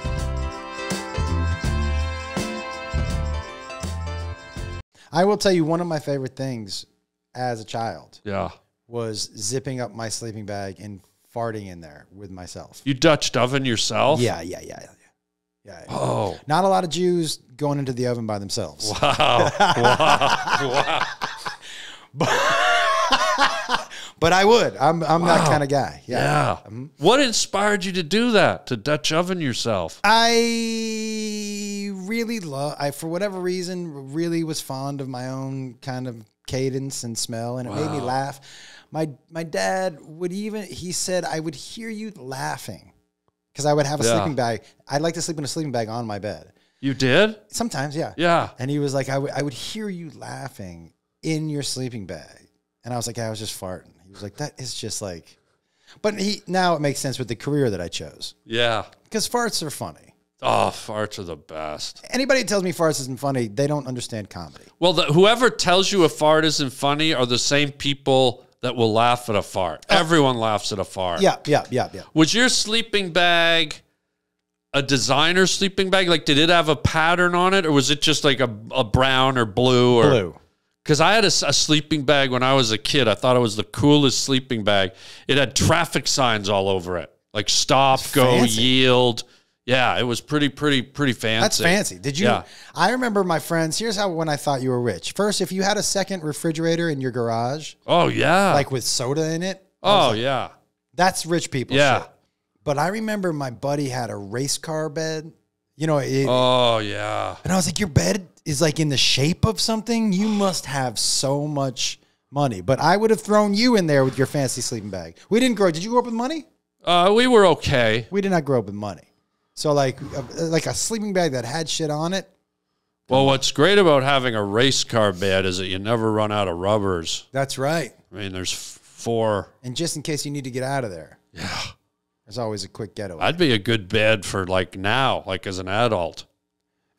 I will tell you, one of my favorite things as a child yeah. was zipping up my sleeping bag and farting in there with myself. You Dutch oven yourself? Yeah, yeah, yeah, yeah. yeah. Oh. Not a lot of Jews going into the oven by themselves. Wow, wow, wow. But I would. I'm I'm wow. that kind of guy. Yeah. yeah. Mm-hmm. What inspired you to do that? To Dutch oven yourself? I really love. I for whatever reason really was fond of my own kind of cadence and smell, and it wow. made me laugh. My my dad would even he said I would hear you laughing because I would have a yeah. sleeping bag. I'd like to sleep in a sleeping bag on my bed. You did? Sometimes, yeah. Yeah. And he was like, I, w- I would hear you laughing in your sleeping bag. And I was like, I was just farting. He was like, that is just like, but he now it makes sense with the career that I chose. Yeah. Because farts are funny. Oh, farts are the best. Anybody that tells me farts isn't funny, they don't understand comedy. Well, the, whoever tells you a fart isn't funny are the same people that will laugh at a fart. Oh. Everyone laughs at a fart. Yeah, yeah, yeah, yeah. Was your sleeping bag a designer sleeping bag? Like, did it have a pattern on it? Or was it just like a, a brown or blue? Or blue. Because I had a, a sleeping bag when I was a kid. I thought it was the coolest sleeping bag. It had traffic signs all over it. Like stop, go, fancy. Yield. Yeah, it was pretty, pretty, pretty fancy. That's fancy. Did you? Yeah. I remember my friends. Here's how when I thought you were rich. First, if you had a second refrigerator in your garage. Oh, yeah. Like with soda in it. Oh, like, yeah. That's rich people yeah. shit. But I remember my buddy had a race car bed. You know. It, oh, yeah. And I was like, your bed is like in the shape of something. You must have so much money. But I would have thrown you in there with your fancy sleeping bag. We didn't grow. Did you grow up with money? Uh, we were okay. We did not grow up with money. So like, a, like a sleeping bag that had shit on it. Well, what's great about having a race car bed is that you never run out of rubbers. That's right. I mean, there's four. And just in case you need to get out of there. Yeah. There's always a quick getaway. I'd be a good bed for like now, like as an adult.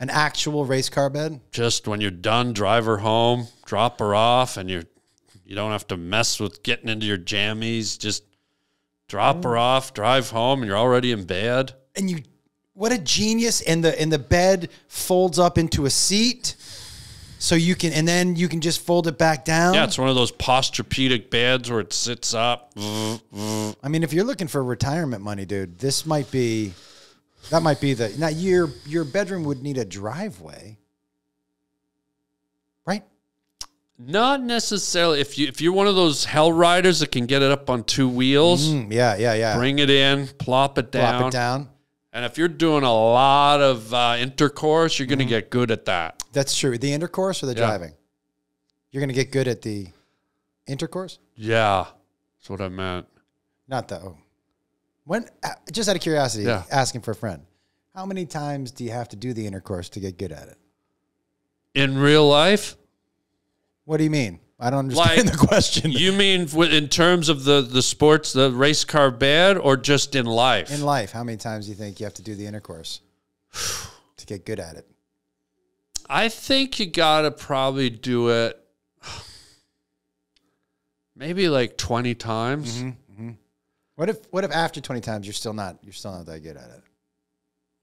An actual race car bed? Just when you're done, drive her home, drop her off, and you you don't have to mess with getting into your jammies. Just drop oh. her off, drive home, and you're already in bed. And you, what a genius! And the and the bed folds up into a seat, so you can, and then you can just fold it back down. Yeah, it's one of those posturepedic beds where it sits up. I mean, if you're looking for retirement money, dude, this might be. That might be the... Now, your your bedroom would need a driveway, right? Not necessarily. If, you, if you're one of those hell riders that can get it up on two wheels... Mm, yeah, yeah, yeah. Bring it in, plop it down. Plop it down. And if you're doing a lot of uh, intercourse, you're going to mm. get good at that. That's true. The intercourse or the yeah. driving? You're going to get good at the intercourse? Yeah. That's what I meant. Not the... Oh. When, just out of curiosity, yeah. asking for a friend, how many times do you have to do the intercourse to get good at it? In real life? What do you mean? I don't understand like, the question. You mean in terms of the, the sports, the race car bed, or just in life? In life, how many times do you think you have to do the intercourse to get good at it? I think you gotta probably do it maybe like twenty times. Mm-hmm, mm-hmm. What if what if after twenty times you're still not you're still not that good at it?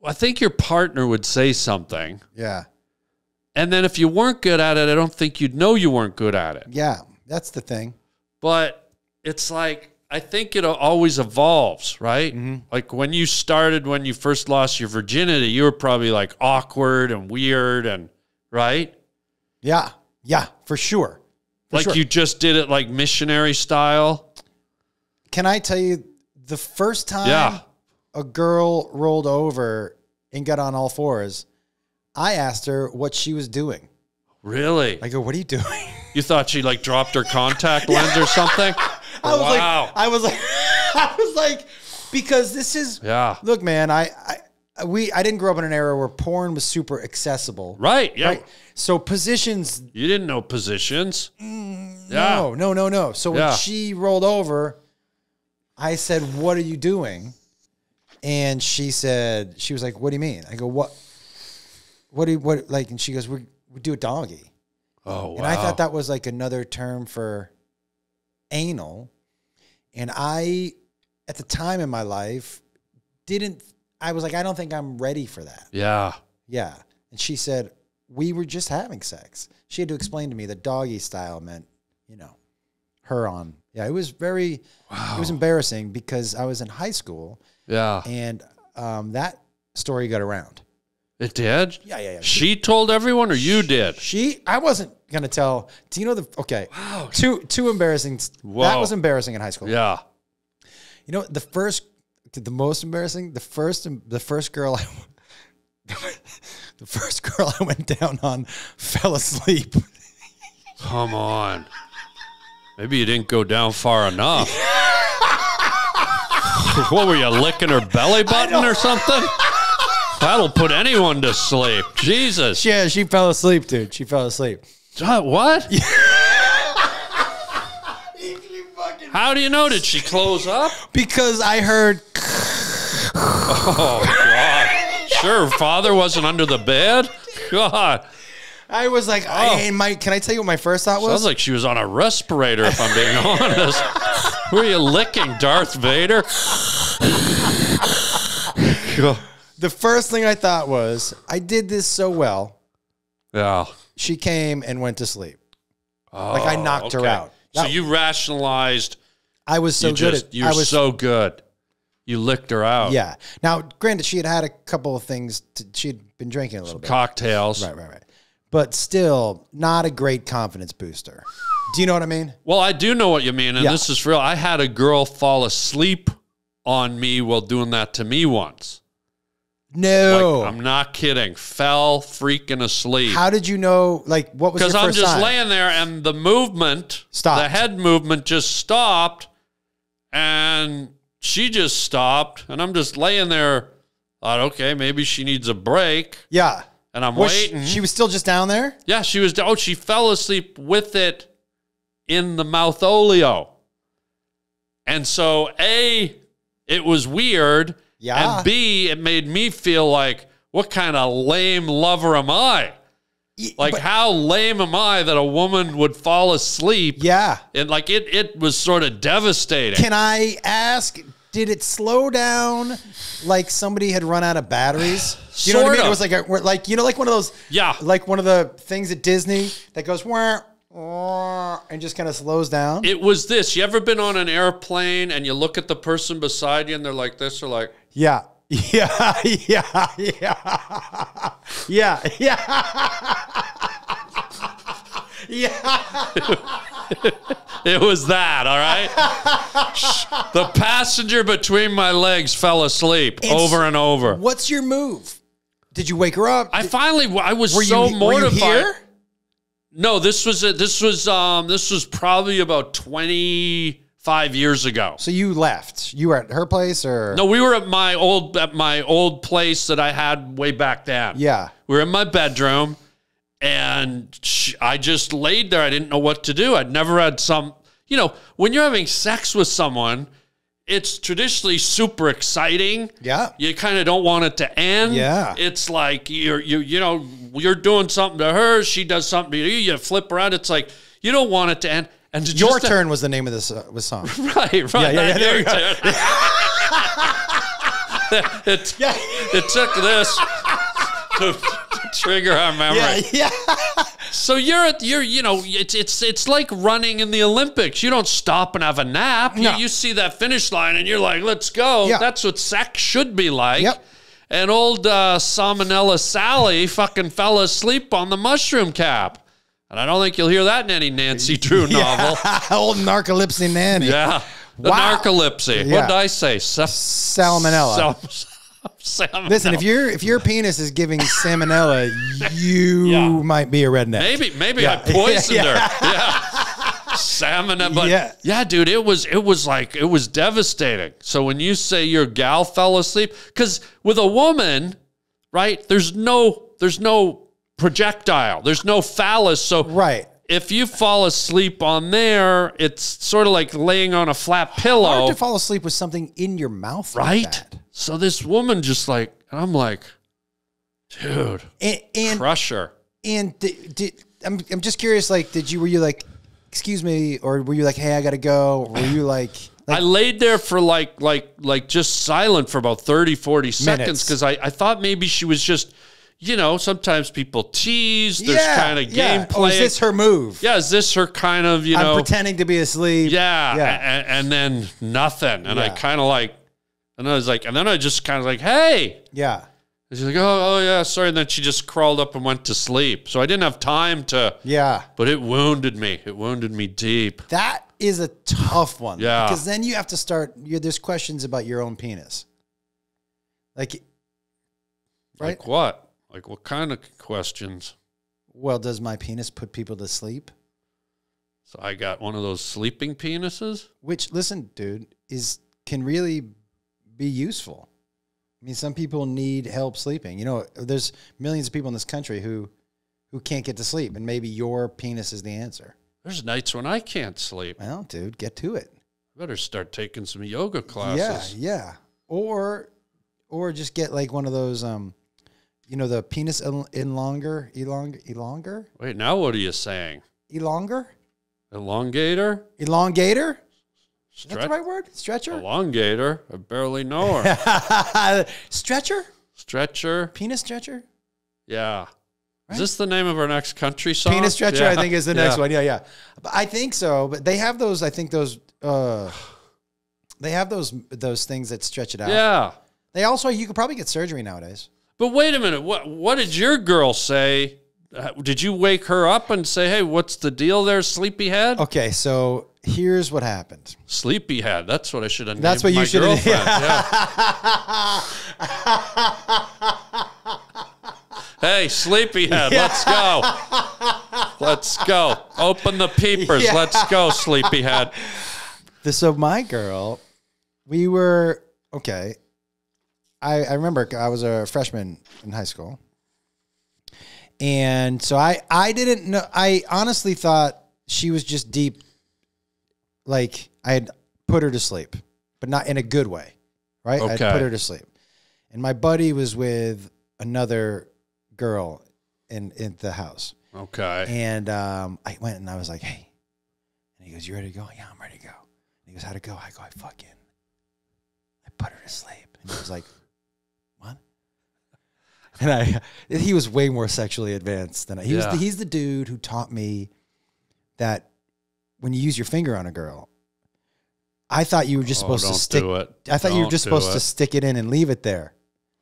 Well, I think your partner would say something. Yeah. And then if you weren't good at it, I don't think you'd know you weren't good at it. Yeah, that's the thing. But it's like, I think it always evolves, right? Mm-hmm. Like when you started, when you first lost your virginity, you were probably like awkward and weird and, right? Yeah, yeah, for sure. For like sure. You just did it like missionary style. Can I tell you, the first time yeah. a girl rolled over and got on all fours, I asked her what she was doing. Really? I go, what are you doing? You thought she like dropped her contact lens or something? I was wow. like, I was like, I was like, because this is, yeah. look, man, I, I, we, I didn't grow up in an era where porn was super accessible. Right. Yeah. Right? So positions. You didn't know positions. Mm, yeah. No, no, no, no. So yeah. when she rolled over, I said, what are you doing? And she said, she was like, what do you mean? I go, what? What do you, what like? And she goes, we we do a doggy. Oh, wow. And I thought that was like another term for anal. And I, at the time in my life, didn't. I was like, I don't think I'm ready for that. Yeah, yeah. And she said, we were just having sex. She had to explain to me that doggy style meant, you know, her on. Yeah, it was very. Wow. It was embarrassing because I was in high school. Yeah. And um, that story got around. It did? Yeah, yeah, yeah. She, she told everyone, or you she, did? She, I wasn't going to tell. Do you know the, okay. Wow. Too, too embarrassing. Whoa. That was embarrassing in high school. Yeah. You know, the first, the most embarrassing, the first, the first girl, I, the first girl I went down on fell asleep. Come on. Maybe you didn't go down far enough. What were you, licking her belly button or something? That'll put anyone to sleep. Jesus. Yeah, she fell asleep, dude. She fell asleep. Uh, what? Yeah. How do you know? Did she close up? Because I heard. Oh, God. Sure, father wasn't under the bed? God. I was like, oh. Hey, Mike, can I tell you what my first thought was? Sounds like she was on a respirator, if I'm being honest. Who are you licking, Darth Vader? The first thing I thought was, I did this so well. Yeah. She came and went to sleep. Oh, like I knocked okay. her out. That, so you rationalized. I was so you good. Just, at, you were I was, so good. You licked her out. Yeah. Now, granted, she had had a couple of things. To, she'd been drinking a little Some bit. Cocktails. Right, right, right. But still, not a great confidence booster. Do you know what I mean? Well, I do know what you mean, and yeah. this is real. I had a girl fall asleep on me while doing that to me once. No, like, I'm not kidding. Fell freaking asleep. How did you know? Like, what was your first sign? Because I'm just laying there, and the movement stopped. The head movement just stopped, and she just stopped, and I'm just laying there. Thought, okay, maybe she needs a break. Yeah, and I'm well, waiting. She, she was still just down there. Yeah, she was. Oh, she fell asleep with it in the mouth oleo, and so A, it was weird. Yeah. And B, it made me feel like, what kind of lame lover am I? Like, but how lame am I that a woman would fall asleep? Yeah. And like, it, it was sort of devastating. Can I ask, did it slow down like somebody had run out of batteries? You know what I mean? Of. It was like, a, like, you know, like one of those, yeah, like one of the things at Disney that goes, wah, wah, and just kind of slows down. It was this. You ever been on an airplane and you look at the person beside you and they're like this or like, yeah, yeah, yeah, yeah, yeah, yeah, yeah. It was that, all right? The passenger between my legs fell asleep it's, over and over. What's your move? Did you wake her up? I finally, I was were so you, mortified. Were you here? No, this was, a, this, was, um, this was probably about twenty... Five years ago. So you left. You were at her place, or no? We were at my old at my old place that I had way back then. Yeah, we were in my bedroom, and she, I just laid there. I didn't know what to do. I'd never had some. You know, when you're having sex with someone, it's traditionally super exciting. Yeah. You kind of don't want it to end. Yeah. It's like, you're, you you know, you're doing something to her. She does something to you. You flip around. It's like, you don't want it to end. And Your just, Turn was the name of this uh, was song. Right, right. Yeah, yeah, yeah, there you go. it, yeah. it took this to... trigger our memory. Yeah, yeah. So you're at you're you know it's it's it's like running in the Olympics. You don't stop and have a nap. No. You, you see that finish line and you're like, let's go. Yeah. That's what sex should be like. Yep. And old uh, Salmonella Sally fucking fell asleep on the mushroom cap. And I don't think you'll hear that in any Nancy Drew novel. Yeah. Old narcolepsy nanny. Yeah. The wow. narcolepsy. Yeah. What did I say? Sa Salmonella. Sal Salmonella. Listen, if your if your penis is giving salmonella, you yeah. might be a redneck. Maybe maybe yeah. I poisoned yeah, yeah. her. Yeah, salmonella. But yeah. yeah, dude, it was it was like it was devastating. So when you say your gal fell asleep, because with a woman, right? There's no there's no projectile. There's no phallus. So right. If you fall asleep on there, it's sort of like laying on a flat pillow. Hard to fall asleep with something in your mouth, right? Like that. So this woman just like, and I'm like, dude, and, and, crush her. And did, did, I'm I'm just curious, like, did you were you like, excuse me, or were you like, hey, I gotta go? Or were you like, like I laid there for like like like just silent for about thirty, forty minutes. Seconds because I I thought maybe she was just. You know, sometimes people tease. There's yeah, kind of yeah. gameplay. Oh, is this her move? Yeah, is this her kind of, you I'm know. I'm pretending to be asleep. Yeah, yeah. And, and then nothing. And yeah. I kind of like, and I was like, and then I just kind of like, hey. Yeah. And she's like, oh, oh, yeah, sorry. And then she just crawled up and went to sleep. So I didn't have time to. Yeah. But it wounded me. It wounded me deep. That is a tough one. Yeah. Because then you have to start, you're, there's questions about your own penis. Like, right? Like what? Like, what kind of questions? Well, does my penis put people to sleep? So I got one of those sleeping penises? Which, listen, dude, is can really be useful. I mean, some people need help sleeping. You know, there's millions of people in this country who, who can't get to sleep, and maybe your penis is the answer. There's nights when I can't sleep. Well, dude, get to it. Better start taking some yoga classes. Yeah, yeah. Or, or just get, like, one of those... Um, You know, the penis elongator, elong, elongator? Wait, now what are you saying? Elongator? Elongator? Elongator? Is that the right word? Stretcher? Elongator? I barely know her. Stretcher? Stretcher. Penis stretcher? Yeah. Right? Is this the name of our next country song? Penis stretcher, yeah. I think, is the next yeah. one. Yeah, yeah. I think so, but they have those, I think those, uh, they have those, those things that stretch it out. Yeah. They also, you could probably get surgery nowadays. But wait a minute, what what did your girl say? Did you wake her up and say, hey, what's the deal there, sleepyhead? Okay, so here's what happened. Sleepyhead, that's what I should have named my girlfriend. That's what you should have. Yeah. Hey, sleepyhead, yeah. let's go. Let's go. Open the peepers, yeah. let's go, sleepyhead. So my girl, we were, okay, I, I remember I was a freshman in high school, and so I I didn't know. I honestly thought she was just deep, like I had put her to sleep, but not in a good way, right? Okay. I had put her to sleep, and my buddy was with another girl in in the house. Okay, and um, I went and I was like, hey, and he goes, you ready to go? Yeah, I'm ready to go. And he goes, how'd it go? I go, I fucking, I put her to sleep, and he was like. And I, he was way more sexually advanced than I. He yeah. was the, he's the dude who taught me that when you use your finger on a girl, I thought you were just supposed oh, don't to stick. Do it. I thought don't you were just supposed it. to stick it in and leave it there.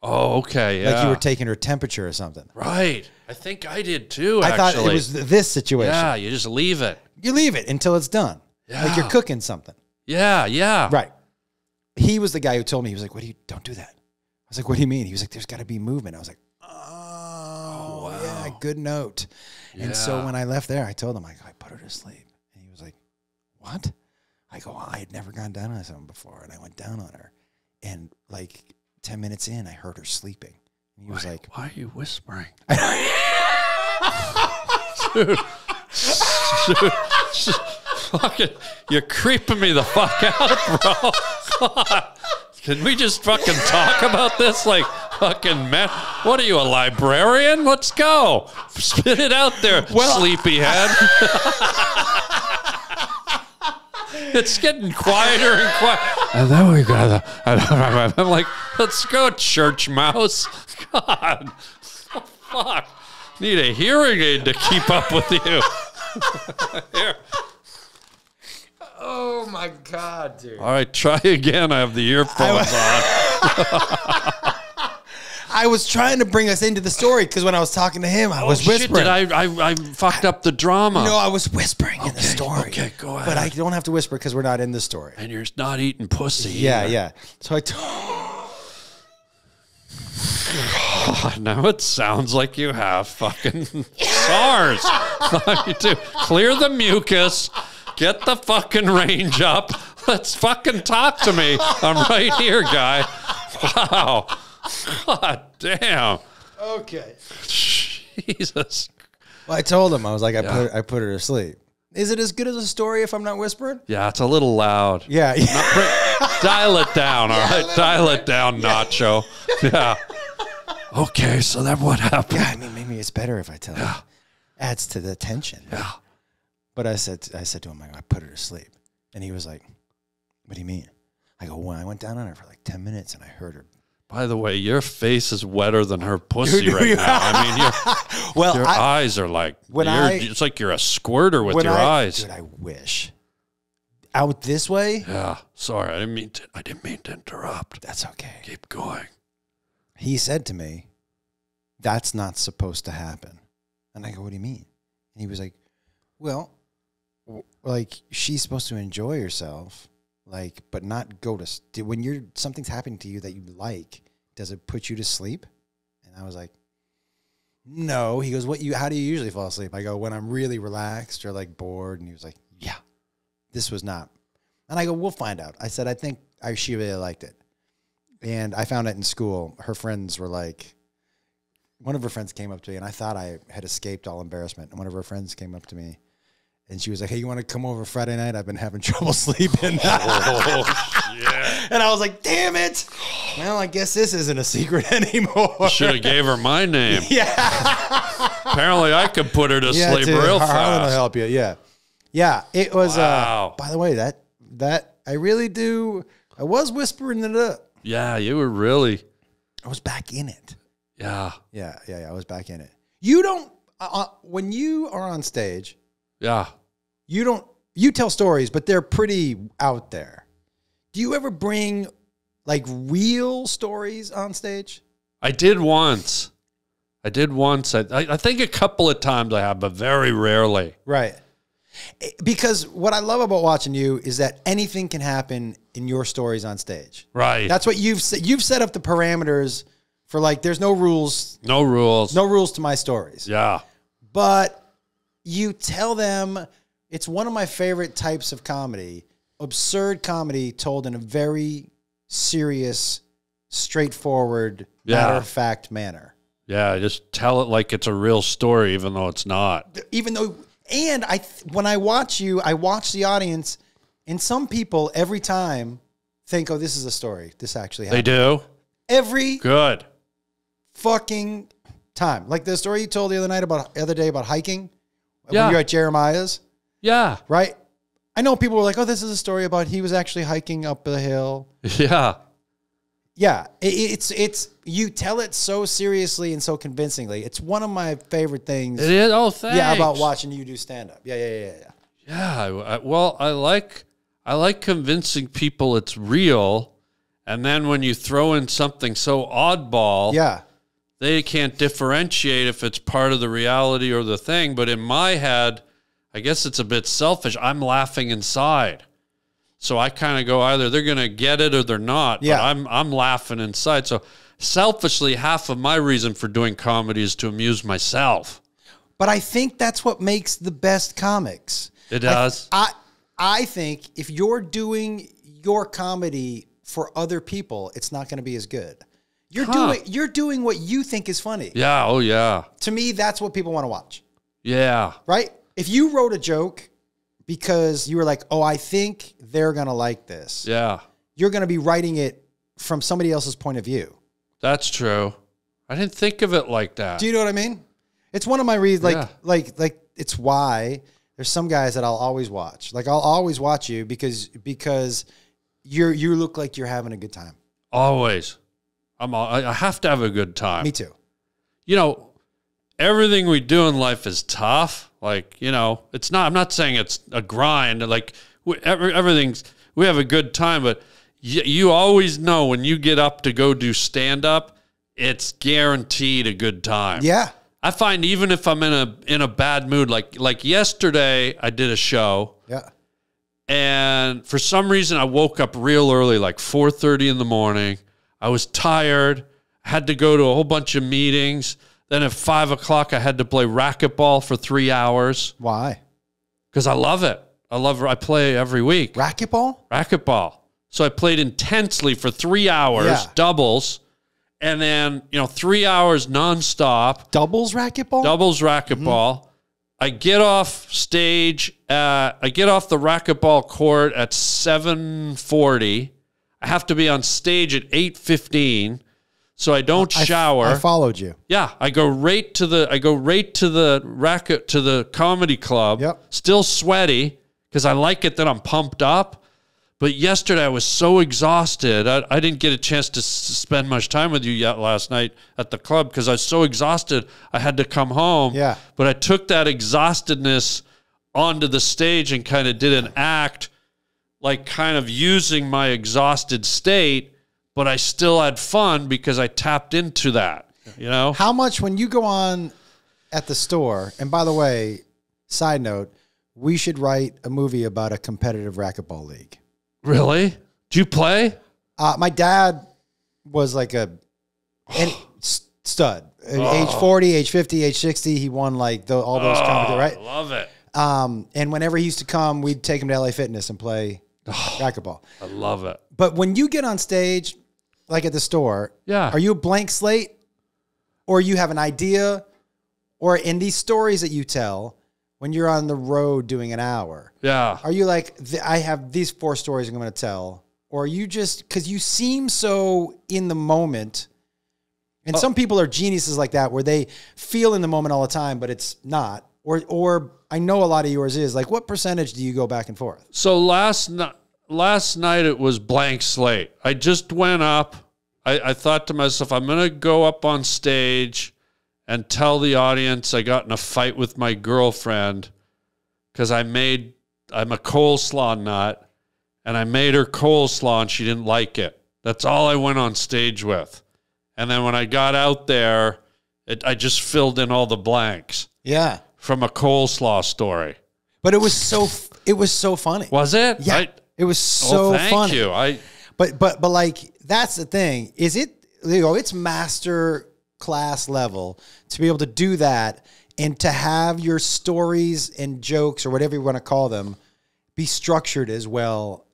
Oh, okay. Yeah. Like you were taking her temperature or something. Right. I think I did too. I actually. thought it was this situation. Yeah, you just leave it. You leave it until it's done. Yeah. Like you're cooking something. Yeah, yeah. Right. He was the guy who told me. He was like, "What do you? Don't do that." I was like, "What do you mean?" He was like, "There's got to be movement." I was like. Oh, wow. Yeah, good note. Yeah. And so when I left there, I told him, I, I put her to sleep. And he was like, what? I go, well, I had never gone down on someone before. And I went down on her. And like ten minutes in, I heard her sleeping. And he why, was like, why are you whispering? Dude, dude, fucking, you're creeping me the fuck out, bro. Can we just fucking talk about this? Like, fucking man, what are you, a librarian? Let's go. Spit it out there, well, sleepyhead. It's getting quieter and quieter. And then we got a, I don't, I'm like, let's go, church mouse. God, what the fuck? Need a hearing aid to keep up with you. Here. Oh, my God, dude. All right, try again. I have the earphones I on. I was trying to bring us into the story because when I was talking to him, I oh, was whispering. Shit, did I, I, I fucked I, up the drama. No, I was whispering okay, in the story. Okay, go ahead. But I don't have to whisper because we're not in the story. And you're not eating pussy. Yeah, either. yeah. So I told... Now it sounds like you have fucking SARS. You do. Clear the mucus. Get the fucking range up. Let's fucking talk to me. I'm right here, guy. Wow. God damn. Okay. Jesus. Well, I told him. I was like, I, yeah. put, I put her to sleep. Is it as good as a story if I'm not whispering? Yeah, it's a little loud. Yeah. Not, dial it down, all yeah, right? Dial bit. it down, yeah. Nacho. Yeah. Okay, so then what happened? Yeah, I mean, maybe it's better if I tell yeah. it. Adds to the tension. Yeah. But I said, I said to him, I put her to sleep. And he was like, what do you mean? I go, well, I went down on her for like ten minutes and I heard her. By the way, your face is wetter than her pussy right now. I mean, your, well, your I, eyes are like, when I, it's like you're a squirter with your I, eyes. Dude, I wish. Out this way? Yeah. Sorry, I didn't mean to, I didn't mean to interrupt. That's okay. Keep going. He said to me, that's not supposed to happen. And I go, what do you mean? And he was like, well, like, she's supposed to enjoy herself, like, but not go to, st when you're, something's happening to you that you like, does it put you to sleep? And I was like, no. He goes, what you, how do you usually fall asleep? I go, when I'm really relaxed or like bored. And he was like, yeah, this was not. And I go, we'll find out. I said, I think I, she really liked it. And I found it in school. Her friends were like, one of her friends came up to me and I thought I had escaped all embarrassment. And one of her friends came up to me. And she was like, hey, you want to come over Friday night? I've been having trouble sleeping. Oh, yeah. And I was like, damn it. Well, I guess this isn't a secret anymore. You should have gave her my name. Yeah. Apparently, I could put her to yeah, sleep dude, real fast. I'm going to help you. Yeah. Yeah. It was, wow. uh, by the way, that, that I really do. I was whispering it up. Yeah, you were really. I was back in it. Yeah. Yeah. Yeah. yeah I was back in it. You don't, uh, when you are on stage. Yeah. You don't, you tell stories, but they're pretty out there. Do you ever bring like real stories on stage? I did once. I did once. I, I think a couple of times I have, but very rarely. Right. Because what I love about watching you is that anything can happen in your stories on stage. Right. That's what you've said. You've set up the parameters for like, there's no rules. No rules. No rules to my stories. Yeah. But you tell them, it's one of my favorite types of comedy, absurd comedy told in a very serious, straightforward, yeah. matter-of-fact manner. Yeah, just tell it like it's a real story, even though it's not. Even though, and I, when I watch you, I watch the audience, and some people every time think, oh, this is a story. This actually happened. They do? Every Good. fucking time. Like the story you told the other night about, the other day about hiking. Yeah. When you're at Jeremiah's. Yeah. Right? I know people were like, oh, this is a story about he was actually hiking up the hill. Yeah. Yeah. It, it's, it's, you tell it so seriously and so convincingly. It's one of my favorite things. It is? Oh, thanks. Yeah, about watching you do stand-up. Yeah, yeah, yeah, yeah. Yeah. I, I, well, I like, I like convincing people it's real. And then when you throw in something so oddball. Yeah. They can't differentiate if it's part of the reality or the thing. But in my head, I guess it's a bit selfish. I'm laughing inside. So I kind of go either they're going to get it or they're not. Yeah. But I'm, I'm laughing inside. So selfishly, half of my reason for doing comedy is to amuse myself. But I think that's what makes the best comics. It does. I, I, I think if you're doing your comedy for other people, it's not going to be as good. You're huh. doing you're doing what you think is funny. Yeah, oh yeah. To me, that's what people want to watch. Yeah. Right? If you wrote a joke because you were like, oh, I think they're going to like this. Yeah. You're going to be writing it from somebody else's point of view. That's true. I didn't think of it like that. Do you know what I mean? It's one of my reasons, like, yeah. like, like it's why there's some guys that I'll always watch. Like I'll always watch you because, because you're, you look like you're having a good time. Always. I'm, I have to have a good time. Me too. You know, everything we do in life is tough. Like, you know, it's not, I'm not saying it's a grind. Like we, every, everything's, we have a good time, but you, you always know when you get up to go do stand up, it's guaranteed a good time. Yeah. I find even if I'm in a, in a bad mood, like, like yesterday I did a show. Yeah. And for some reason I woke up real early, like four thirty in the morning. I was tired, had to go to a whole bunch of meetings. Then at five o'clock I had to play racquetball for three hours. Why? Because I love it. I love, I play every week. Racquetball? Racquetball. So I played intensely for three hours, yeah. doubles. And then, you know, three hours nonstop. Doubles racquetball? Doubles racquetball. Mm-hmm. I get off stage. Uh, I get off the racquetball court at seven forty. I have to be on stage at eight fifteen. So I don't shower. I, I followed you. Yeah. I go right to the, I go right to the racket, to the comedy club. Yep. Still sweaty because I like it that I'm pumped up. But yesterday I was so exhausted. I, I didn't get a chance to s spend much time with you yet last night at the club because I was so exhausted I had to come home. Yeah. But I took that exhaustedness onto the stage and kind of did an act, like kind of using my exhausted state, but I still had fun because I tapped into that, you know? How much when you go on at the store, and by the way, side note, we should write a movie about a competitive racquetball league. Really? Do you play? Uh, my dad was like a any, stud. Oh. Age forty, age fifty, age sixty. He won like the, all those. Oh, companies, right? I love it. Um, and whenever he used to come, we'd take him to L A Fitness and play oh, racquetball. I love it. But when you get on stage, like at the store, yeah. are you a blank slate or you have an idea or in these stories that you tell? When you're on the road doing an hour, yeah, are you like, I have these four stories I'm going to tell, or are you just because you seem so in the moment? And oh. some people are geniuses like that, where they feel in the moment all the time, but it's not. Or, or I know a lot of yours is like, what percentage do you go back and forth? So last night, last night it was blank slate. I just went up. I, I thought to myself, I'm going to go up on stage and tell the audience I got in a fight with my girlfriend because I made, I'm a coleslaw nut, and I made her coleslaw and she didn't like it. That's all I went on stage with. And then when I got out there, it, I just filled in all the blanks. Yeah. From a coleslaw story. But it was so, it was so funny. Was it? Yeah. I, it was so oh, thank funny. Thank you. I, but, but, but like, that's the thing. Is it, you know, it's master class level to be able to do that and to have your stories and jokes or whatever you want to call them be structured as well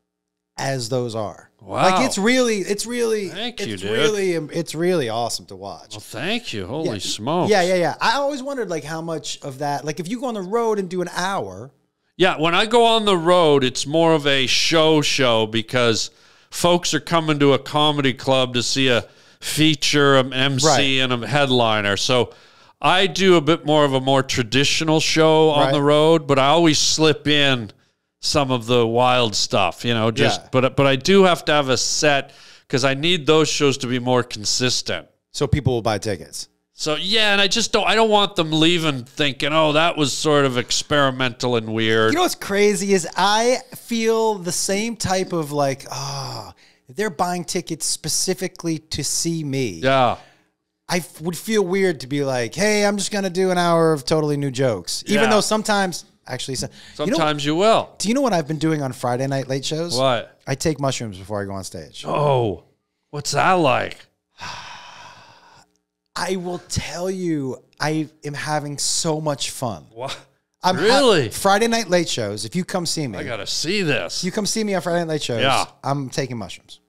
as those are. Wow. Like it's really, it's really, thank you, it's dude. really, it's really awesome to watch. Well, thank you. Holy yeah. smokes. Yeah. Yeah. Yeah. I always wondered like how much of that, like if you go on the road and do an hour. Yeah. When I go on the road, it's more of a show show because folks are coming to a comedy club to see a feature, an M C, right. and a headliner. So I do a bit more of a more traditional show on right. the road, but I always slip in some of the wild stuff, you know, just, yeah. but, but I do have to have a set because I need those shows to be more consistent. So people will buy tickets. So yeah, and I just don't, I don't want them leaving thinking, oh, that was sort of experimental and weird. You know what's crazy is I feel the same type of like, ah, oh, they're buying tickets specifically to see me. Yeah. I would feel weird to be like, hey, I'm just going to do an hour of totally new jokes. Even yeah. though sometimes, actually, so, sometimes you, know, you will. Do you know what I've been doing on Friday night late shows? What? I take mushrooms before I go on stage. Oh, what's that like? I will tell you, I am having so much fun. What? I'm really? Friday night late shows. If you come see me, I gotta see this. You come see me on Friday night late shows. Yeah, I'm taking mushrooms.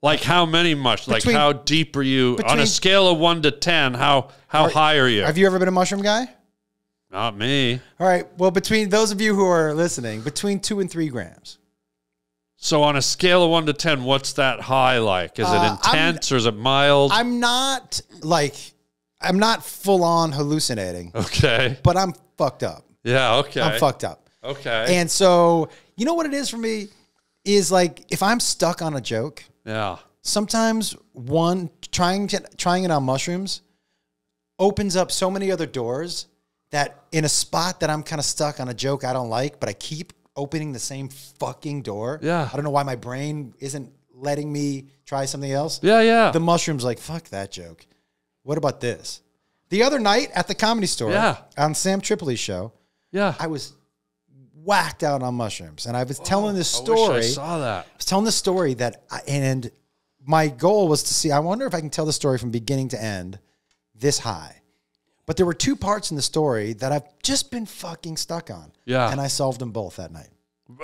Like how many mushrooms? Like how deep are you between, on a scale of one to ten? How how are, high are you? Have you ever been a mushroom guy? Not me. All right. Well, between those of you who are listening, between two and three grams. So on a scale of one to ten, what's that high like? Is uh, it intense I'm, or is it mild? I'm not like, I'm not full on hallucinating. Okay. But I'm fucked up. Yeah. Okay. I'm fucked up. Okay. And so you know what it is for me is like, if I'm stuck on a joke. Yeah. Sometimes one trying to, trying it on mushrooms opens up so many other doors. That in a spot that I'm kind of stuck on a joke I don't like, but I keep opening the same fucking door. Yeah. I don't know why my brain isn't letting me try something else. Yeah, yeah. The mushroom's like, fuck that joke. What about this? The other night at the Comedy Store, yeah. on Sam Tripoli's show, yeah. I was whacked out on mushrooms. And I was oh, telling this story. I, I saw that. I was telling the story that, I, and my goal was to see, I wonder if I can tell the story from beginning to end this high. But there were two parts in the story that I've just been fucking stuck on. Yeah. And I solved them both that night.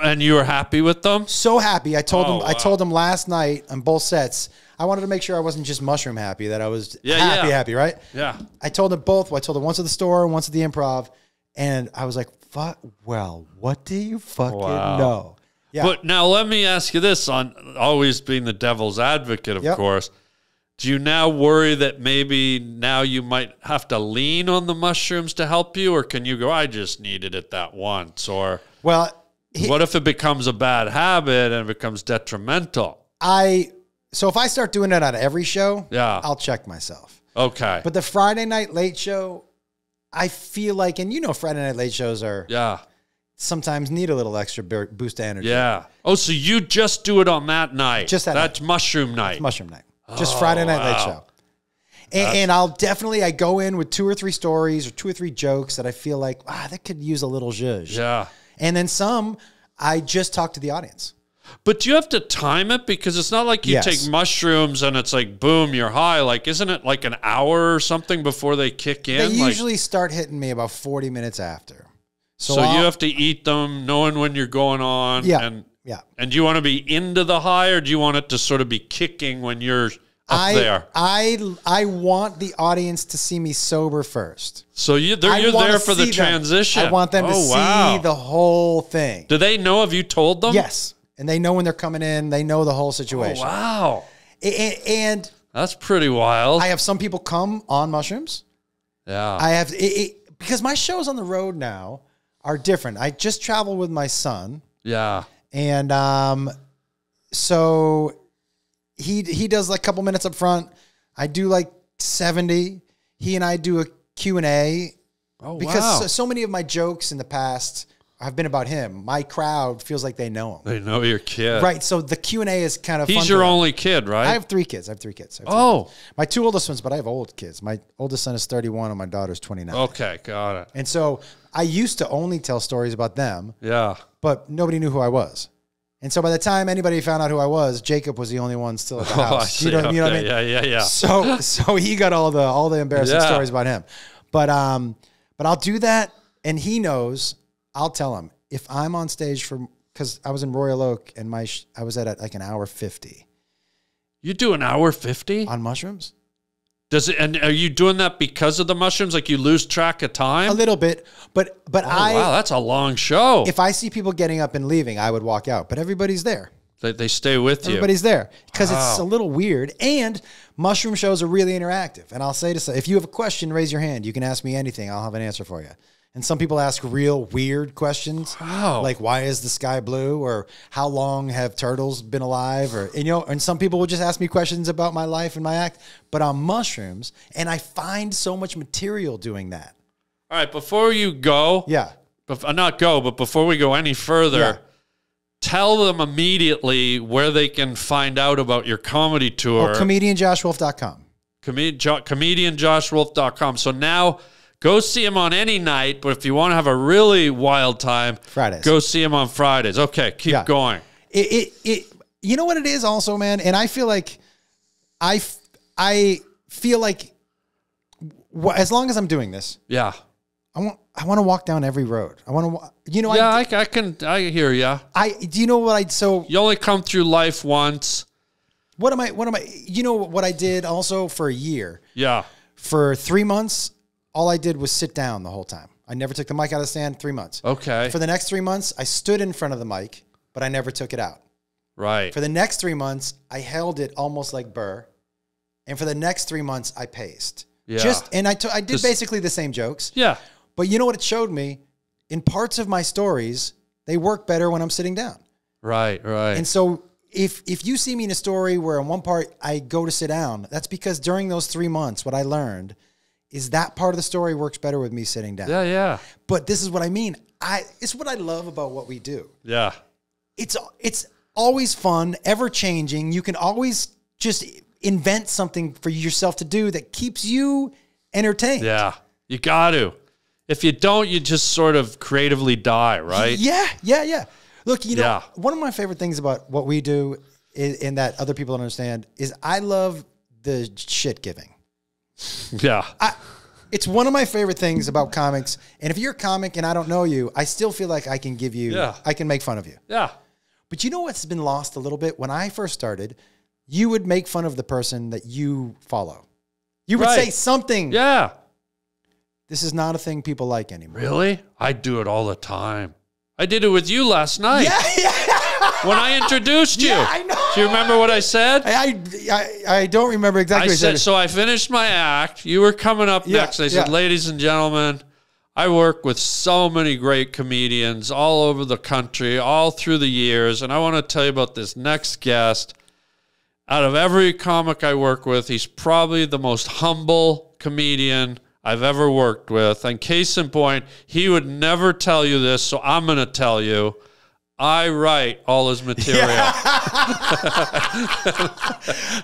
And you were happy with them? So happy. I told oh, them wow. I told them last night on both sets, I wanted to make sure I wasn't just mushroom happy, that I was yeah, happy, yeah. happy, right? Yeah. I told them both. I told them once at the store, once at the Improv. And I was like, fuck, well, what do you fucking wow. know? Yeah. But now let me ask you this, on always being the devil's advocate, of yep. course. Do you now worry that maybe now you might have to lean on the mushrooms to help you? Or can you go, I just needed it that once? Or well, he, what if it becomes a bad habit and it becomes detrimental? I So if I start doing it on every show, yeah. I'll check myself. Okay. But the Friday night late show, I feel like, and you know Friday night late shows are yeah. sometimes need a little extra boost of energy. Yeah. Oh, so you just do it on that night. Just that That's night. mushroom night. That's mushroom night. Just Friday night late show. And, and I'll definitely, I go in with two or three stories or two or three jokes that I feel like, ah, that could use a little zhuzh. Yeah. And then some, I just talk to the audience. But do you have to time it? Because it's not like you yes. take mushrooms and it's like, boom, you're high. Like, isn't it like an hour or something before they kick in? They usually like, start hitting me about forty minutes after. So, so you have to eat them knowing when you're going on. Yeah. And Yeah. And do you want to be into the high or do you want it to sort of be kicking when you're up I, there? I I want the audience to see me sober first. So you, they're, you're there for the transition. Them. I want them oh, to wow. see the whole thing. Do they know? Have you told them? Yes. And they know when they're coming in. They know the whole situation. Oh, wow. And, and that's pretty wild. I have some people come on mushrooms. Yeah. I have, it, it, because my shows on the road now are different. I just travel with my son. Yeah. And um, so he he does like a couple minutes up front. I do like seventy. He and I do a Q and A. Oh, because wow. so, so many of my jokes in the past have been about him. My crowd feels like they know him. They know your kid. Right, so the Q and A is kind of He's fun your only kid, right? I have three kids. I have three kids. I have oh. Three kids. My two oldest ones, but I have old kids. My oldest son is thirty-one and my daughter's twenty-nine. Okay, got it. And so I used to only tell stories about them. Yeah. But nobody knew who I was. And so by the time anybody found out who I was, Jacob was the only one still at the house. Oh, I see. You know, okay. you know what I mean? Yeah, yeah, yeah. So so he got all the all the embarrassing yeah. stories about him. But um but I'll do that and he knows, I'll tell him if I'm on stage for cuz I was in Royal Oak and my sh I was at a, like an hour fifty. You do an hour fifty on mushrooms? Does it, and are you doing that because of the mushrooms? Like you lose track of time? A little bit, but but oh, I- wow, that's a long show. If I see people getting up and leaving, I would walk out, but everybody's there. They, they stay with you. Everybody's there because wow. it's a little weird and mushroom shows are really interactive. And I'll say to, if you have a question, raise your hand. You can ask me anything. I'll have an answer for you. And some people ask real weird questions. Wow. Like why is the sky blue or how long have turtles been alive or, you know, and some people will just ask me questions about my life and my act, but on mushrooms. And I find so much material doing that. All right. Before you go. Yeah. Bef not go, but before we go any further, yeah. tell them immediately where they can find out about your comedy tour. Oh, comedian josh wolf dot com. Comed jo comedian josh wolf dot com. So now, go see him on any night, but if you want to have a really wild time, Fridays. Go see him on Fridays. Okay, keep yeah. going. It, it, it, you know what it is also, man? And I feel like, I, I feel like as long as I'm doing this, yeah, I want, I want to walk down every road. I want to, you know. Yeah, I, I, I can, I hear you. I, do you know what I, so. You only come through life once. What am I, what am I, you know what I did also for a year? Yeah. For three months. All I did was sit down the whole time. I never took the mic out of the stand. Three months. Okay. For the next three months, I stood in front of the mic, but I never took it out. Right. For the next three months, I held it almost like Burr, and for the next three months, I paced. Yeah. Just and I I did Just, basically the same jokes. Yeah. But you know what it showed me? In parts of my stories, they work better when I'm sitting down. Right. Right. And so if if you see me in a story where in one part I go to sit down, that's because during those three months, what I learned is that part of the story works better with me sitting down. Yeah, yeah. But this is what I mean. I it's what I love about what we do. Yeah. It's it's always fun, ever changing. You can always just invent something for yourself to do that keeps you entertained. Yeah. You got to. If you don't, you just sort of creatively die, right? Yeah, yeah, yeah. Look, you know, yeah. one of my favorite things about what we do and that other people don't understand is I love the shit giving. Yeah. I, it's one of my favorite things about comics. And if you're a comic and I don't know you, I still feel like I can give you, yeah. I can make fun of you. Yeah. But you know what's been lost a little bit? When I first started, you would make fun of the person that you follow. You would right. say something. Yeah. This is not a thing people like anymore. Really? I do it all the time. I did it with you last night. Yeah, yeah. When I introduced you. Yeah, I know. Do you remember what I said? I, I, I don't remember exactly I what I said. So I finished my act. You were coming up yeah, next. I said, yeah. ladies and gentlemen, I work with so many great comedians all over the country, all through the years, and I want to tell you about this next guest. Out of every comic I work with, he's probably the most humble comedian I've ever worked with. And case in point, he would never tell you this, so I'm going to tell you. I write all his material. Yeah.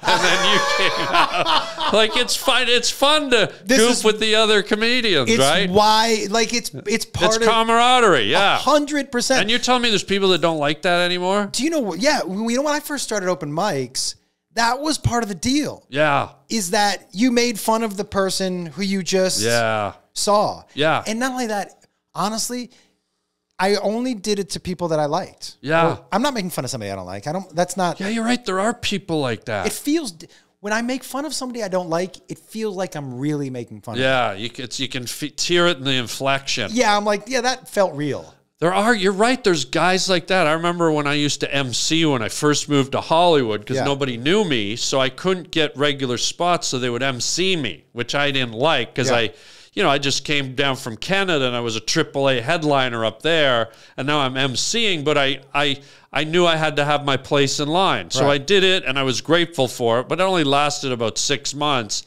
And then you came out. Like, it's fun, it's fun to this goof is, with the other comedians, it's right? It's why, like, it's it's part it's of... It's camaraderie, yeah. one hundred percent. And you're telling me there's people that don't like that anymore? Do you know what? Yeah, you know, when I first started open mics, that was part of the deal. Yeah. Is that you made fun of the person who you just yeah. saw. Yeah. And not only that, honestly... I only did it to people that I liked. Yeah. Or I'm not making fun of somebody I don't like. I don't, that's not. Yeah, you're right. There are people like that. It feels, when I make fun of somebody I don't like, it feels like I'm really making fun yeah, of them. Yeah, you, you can hear it in the inflection. Yeah, I'm like, yeah, that felt real. There are, you're right. There's guys like that. I remember when I used to M C when I first moved to Hollywood because yeah. nobody knew me. So I couldn't get regular spots. So they would M C me, which I didn't like because yeah. I, you know, I just came down from Canada and I was a triple A headliner up there and now I'm emceeing, but I I, I knew I had to have my place in line. So right. I did it and I was grateful for it, but it only lasted about six months.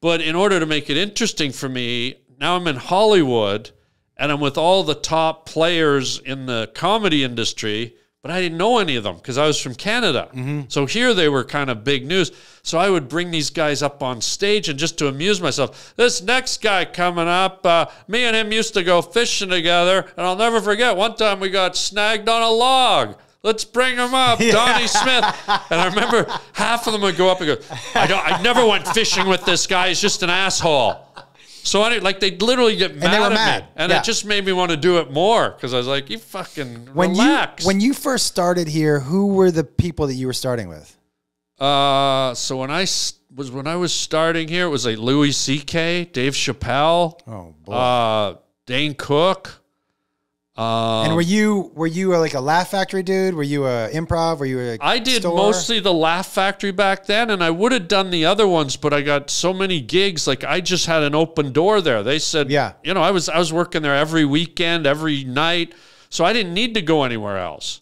But in order to make it interesting for me, now I'm in Hollywood and I'm with all the top players in the comedy industry, but I didn't know any of them because I was from Canada. Mm-hmm. So here they were kind of big news. So I would bring these guys up on stage and just to amuse myself. This next guy coming up, uh, me and him used to go fishing together, and I'll never forget one time we got snagged on a log. Let's bring him up, yeah. Donnie Smith. And I remember half of them would go up and go, I, don't, I never went fishing with this guy. He's just an asshole. So I, like they literally get mad at mad. me, and yeah. it just made me want to do it more because I was like, "You fucking when relax." You, when you first started here, who were the people that you were starting with? Uh, so when I was when I was starting here, it was like Louis C K, Dave Chappelle, oh boy, uh, Dane Cook. Um, and were you were you like a Laugh Factory dude? Were you a improv? Were you a I did store? Mostly the Laugh Factory back then, and I would have done the other ones, but I got so many gigs. Like I just had an open door there. They said, yeah, you know, I was I was working there every weekend, every night, so I didn't need to go anywhere else.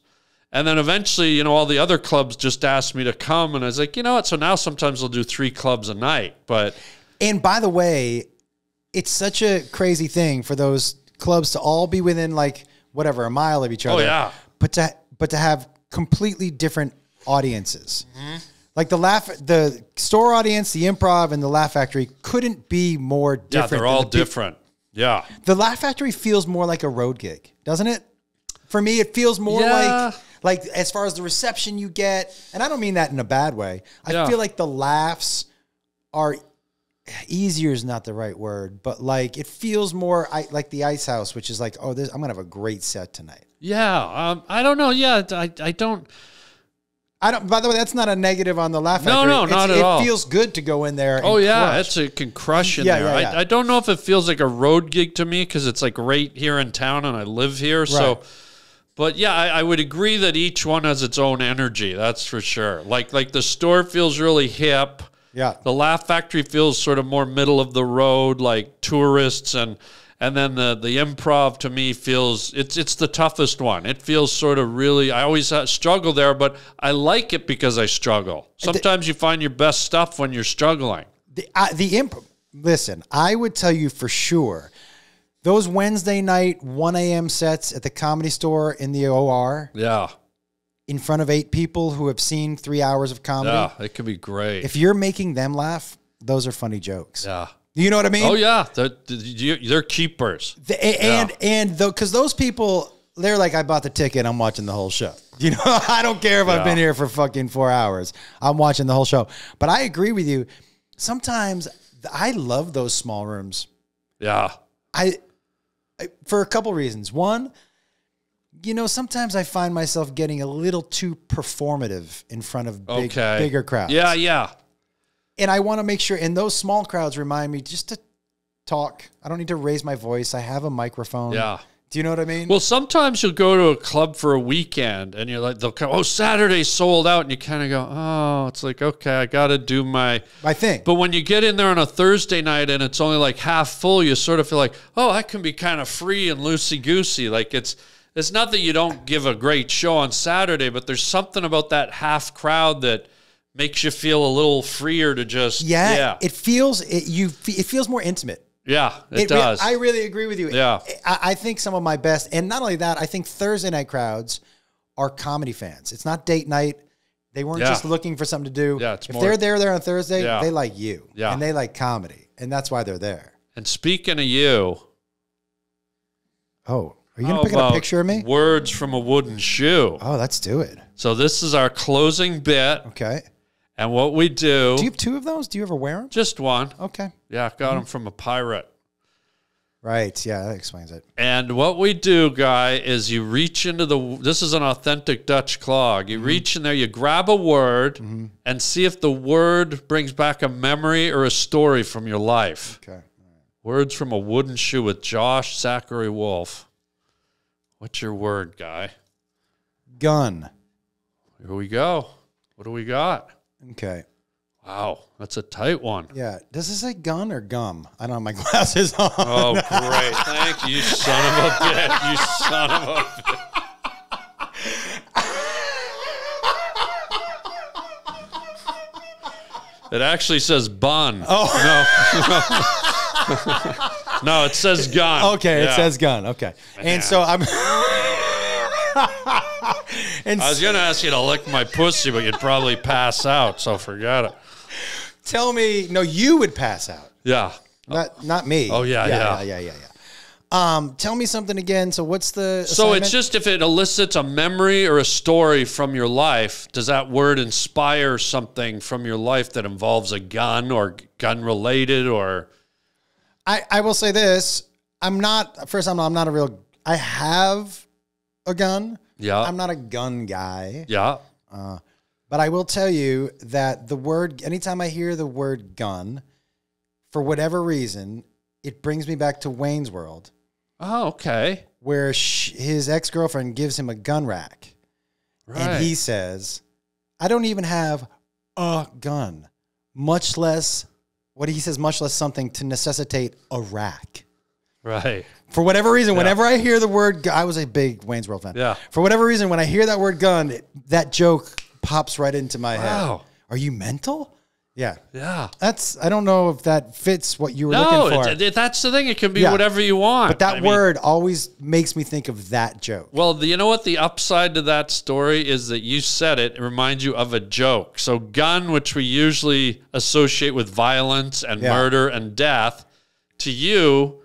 And then eventually, you know, all the other clubs just asked me to come, and I was like, you know what? So now sometimes I'll do three clubs a night. But and by the way, it's such a crazy thing for those clubs to all be within like whatever a mile of each other. Oh yeah. But to but to have completely different audiences. Mm-hmm. Like the laugh the store audience, the improv, and the Laugh Factory couldn't be more different. Yeah, they're all the different. Yeah. The Laugh Factory feels more like a road gig, doesn't it? For me, it feels more yeah. like like as far as the reception you get, and I don't mean that in a bad way. I yeah. feel like the laughs are easier is not the right word, but like it feels more I, like the Ice House, which is like, oh, this, I'm going to have a great set tonight. Yeah. Um, I don't know. Yeah. I, I don't, I don't. By the way, that's not a negative on the Laugh Factory. No, no, it's, not at it all. It feels good to go in there. And oh yeah, it's it can crush in yeah, there. Yeah, yeah. I, I don't know if it feels like a road gig to me because it's like right here in town and I live here. Right. So, but yeah, I, I would agree that each one has its own energy. That's for sure. Like like the store feels really hip. Yeah. The Laugh Factory feels sort of more middle of the road, like tourists and. And then the, the improv to me feels, it's it's the toughest one. It feels sort of really, I always struggle there, but I like it because I struggle. Sometimes the, you find your best stuff when you're struggling. The, uh, the improv, listen, I would tell you for sure, those Wednesday night one A M sets at the Comedy Store in the O R. Yeah. In front of eight people who have seen three hours of comedy. Yeah, it could be great. If you're making them laugh, those are funny jokes. Yeah. You know what I mean? Oh yeah, they're, they're keepers. The, and yeah. and though, because those people, they're like, I bought the ticket, I'm watching the whole show. You know, I don't care if yeah. I've been here for fucking four hours. I'm watching the whole show. But I agree with you. Sometimes I love those small rooms. Yeah. I, I for a couple reasons. One, you know, sometimes I find myself getting a little too performative in front of big, okay. bigger crowds. Yeah, yeah. And I want to make sure, and those small crowds remind me just to talk. I don't need to raise my voice. I have a microphone. Yeah. Do you know what I mean? Well, sometimes you'll go to a club for a weekend, and you're like, they'll come, oh, Saturday's sold out, and you kind of go, oh, it's like, okay, I got to do my... my thing. But when you get in there on a Thursday night, and it's only like half full, you sort of feel like, oh, I can be kind of free and loosey-goosey. Like, it's... it's not that you don't give a great show on Saturday, but there's something about that half crowd that... makes you feel a little freer to just yeah. yeah. It feels it you it feels more intimate. Yeah, it, it does. I really agree with you. Yeah, I, I think some of my best, and not only that, I think Thursday night crowds are comedy fans. It's not date night. They weren't yeah. just looking for something to do. Yeah, it's if more, they're there there on Thursday, yeah. they like you. Yeah, and they like comedy, and that's why they're there. And speaking of you, oh, are you gonna pick up a picture of me? Words from a wooden shoe. Oh, let's do it. So this is our closing bit. Okay. And what we do... do you have two of those? Do you ever wear them? Just one. Okay. Yeah, I got mm-hmm. them from a pirate. Right. Yeah, that explains it. And what we do, guy, is you reach into the... this is an authentic Dutch clog. You mm-hmm. reach in there, you grab a word, mm-hmm. and see if the word brings back a memory or a story from your life. Okay. All right. Words from a wooden shoe with Josh Zachary Wolf. What's your word, guy? Gun. Here we go. What do we got? Okay. Wow, that's a tight one. Yeah. Does this say gun or gum? I don't have my glasses on. Oh, great. Thank you, son of a bitch. You son of a bitch. It actually says bun. Oh. No. No, it says gun. Okay, yeah. It says gun. Okay. Man. And so I'm... and I was going to ask you to lick my pussy, but you'd probably pass out, so forget it. Tell me, no, you would pass out. Yeah. Not not me. Oh, yeah, yeah. Yeah, yeah, yeah, yeah. Um, tell me something again. So what's the assignment? So it's just if it elicits a memory or a story from your life, does that word inspire something from your life that involves a gun or gun-related or? I, I will say this. I'm not, first, I'm not, I'm not a real, I have... a gun. Yeah. I'm not a gun guy. Yeah. Uh, but I will tell you that the word, anytime I hear the word gun, for whatever reason, it brings me back to Wayne's World. Oh, okay. Where sh his ex-girlfriend gives him a gun rack. Right. And he says, I don't even have a gun, much less, what he says, much less something to necessitate a rack. Right. For whatever reason, yeah. whenever I hear the word, I was a big Wayne's World fan. Yeah. For whatever reason, when I hear that word gun, it, that joke pops right into my wow. head. Are you mental? Yeah. Yeah. That's, I don't know if that fits what you were no, looking for. No, that's the thing. It can be yeah. whatever you want. But that I word mean, always makes me think of that joke. Well, the, you know what? The upside to that story is that you said it. It reminds you of a joke. So gun, which we usually associate with violence and yeah. murder and death, to you...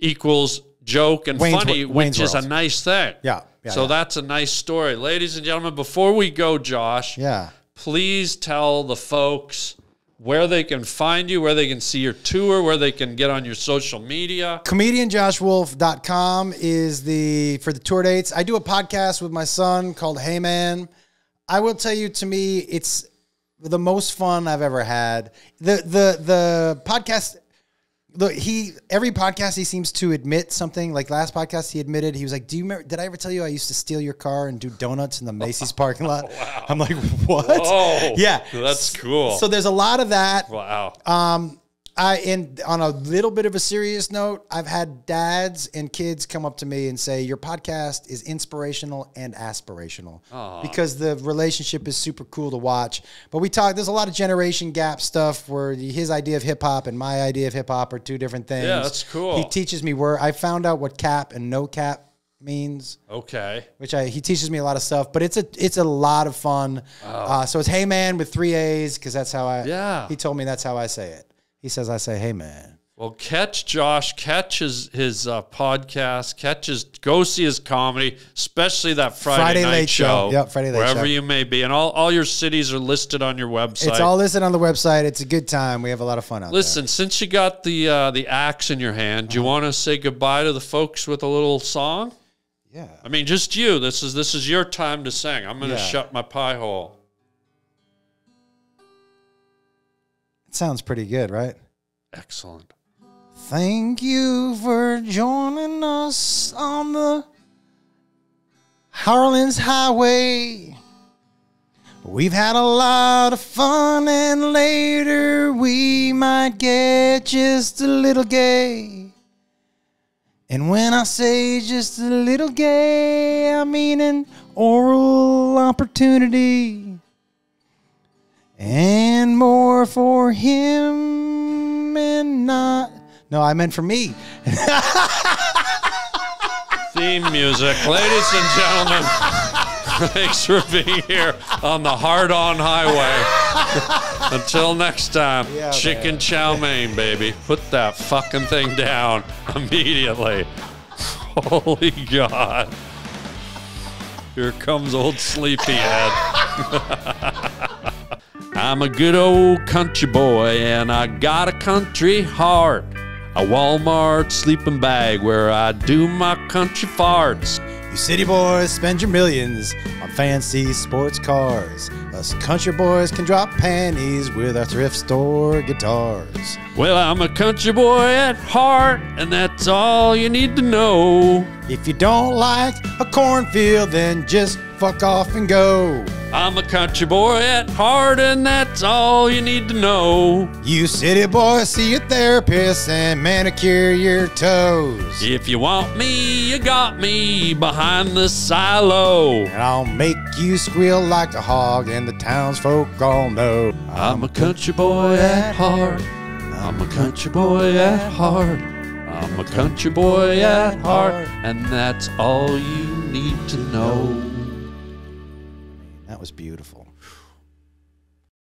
equals joke and Wayne's, funny, Wayne's which is World. A nice thing. Yeah. yeah so yeah. that's a nice story. Ladies and gentlemen, before we go, Josh, yeah. please tell the folks where they can find you, where they can see your tour, where they can get on your social media. comedian josh wolf dot com is the, for the tour dates. I do a podcast with my son called Hey Man. I will tell you, to me, it's the most fun I've ever had. The the the podcast, the, he every podcast he seems to admit something. Like last podcast, he admitted, he was like, "Do you remember? Did I ever tell you I used to steal your car and do donuts in the Macy's parking lot?" Oh, wow. I'm like, "What?" Whoa, yeah, that's cool. So, so there's a lot of that. Wow. Um, I and on a little bit of a serious note, I've had dads and kids come up to me and say, your podcast is inspirational and aspirational. Aww. Because the relationship is super cool to watch. But we talk, there's a lot of generation gap stuff where his idea of hip hop and my idea of hip hop are two different things. Yeah, that's cool. He teaches me where I found out what cap and no cap means. Okay. Which I, he teaches me a lot of stuff, but it's a, it's a lot of fun. Wow. Uh, so it's Hey Man with three A's. Cause that's how I, yeah. he told me that's how I say it. He says, I say, hey, man. Well, catch Josh, catch his, his uh, podcast, catch his, go see his comedy, especially that Friday, Friday night late show. show. Yep, Friday late wherever show. You may be. And all, all your cities are listed on your website. It's all listed on the website. It's a good time. We have a lot of fun out Listen, there. Listen, since you got the, uh, the axe in your hand, do you uh-huh. want to say goodbye to the folks with a little song? Yeah. I mean, just you. This is, this is your time to sing. I'm going to yeah. shut my pie hole. Sounds pretty good, right? Excellent. Thank you for joining us on the Harland's Highway. We've had a lot of fun, and later we might get just a little gay. And when I say just a little gay, I mean an oral opportunity. And more for him and not... No, I meant for me. Theme music. Ladies and gentlemen, thanks for being here on the Hard-On Highway. Until next time, yeah, chicken man. chow mein, baby. Put that fucking thing down immediately. Holy God. Here comes old Sleepyhead. I'm a good old country boy, and I got a country heart. A Walmart sleeping bag where I do my country farts. You city boys spend your millions on fancy sports cars. Us country boys can drop panties with our thrift store guitars. Well, I'm a country boy at heart, and that's all you need to know. If you don't like a cornfield, then just fuck off and go. I'm a country boy at heart, and that's all you need to know. You city boys, see a therapist and manicure your toes. If you want me, you got me behind the silo. And I'll make you squeal like a hog, and the townsfolk all know. I'm a country boy at heart. I'm a country boy at heart. I'm a country boy at heart, and that's all you need to know. That was beautiful.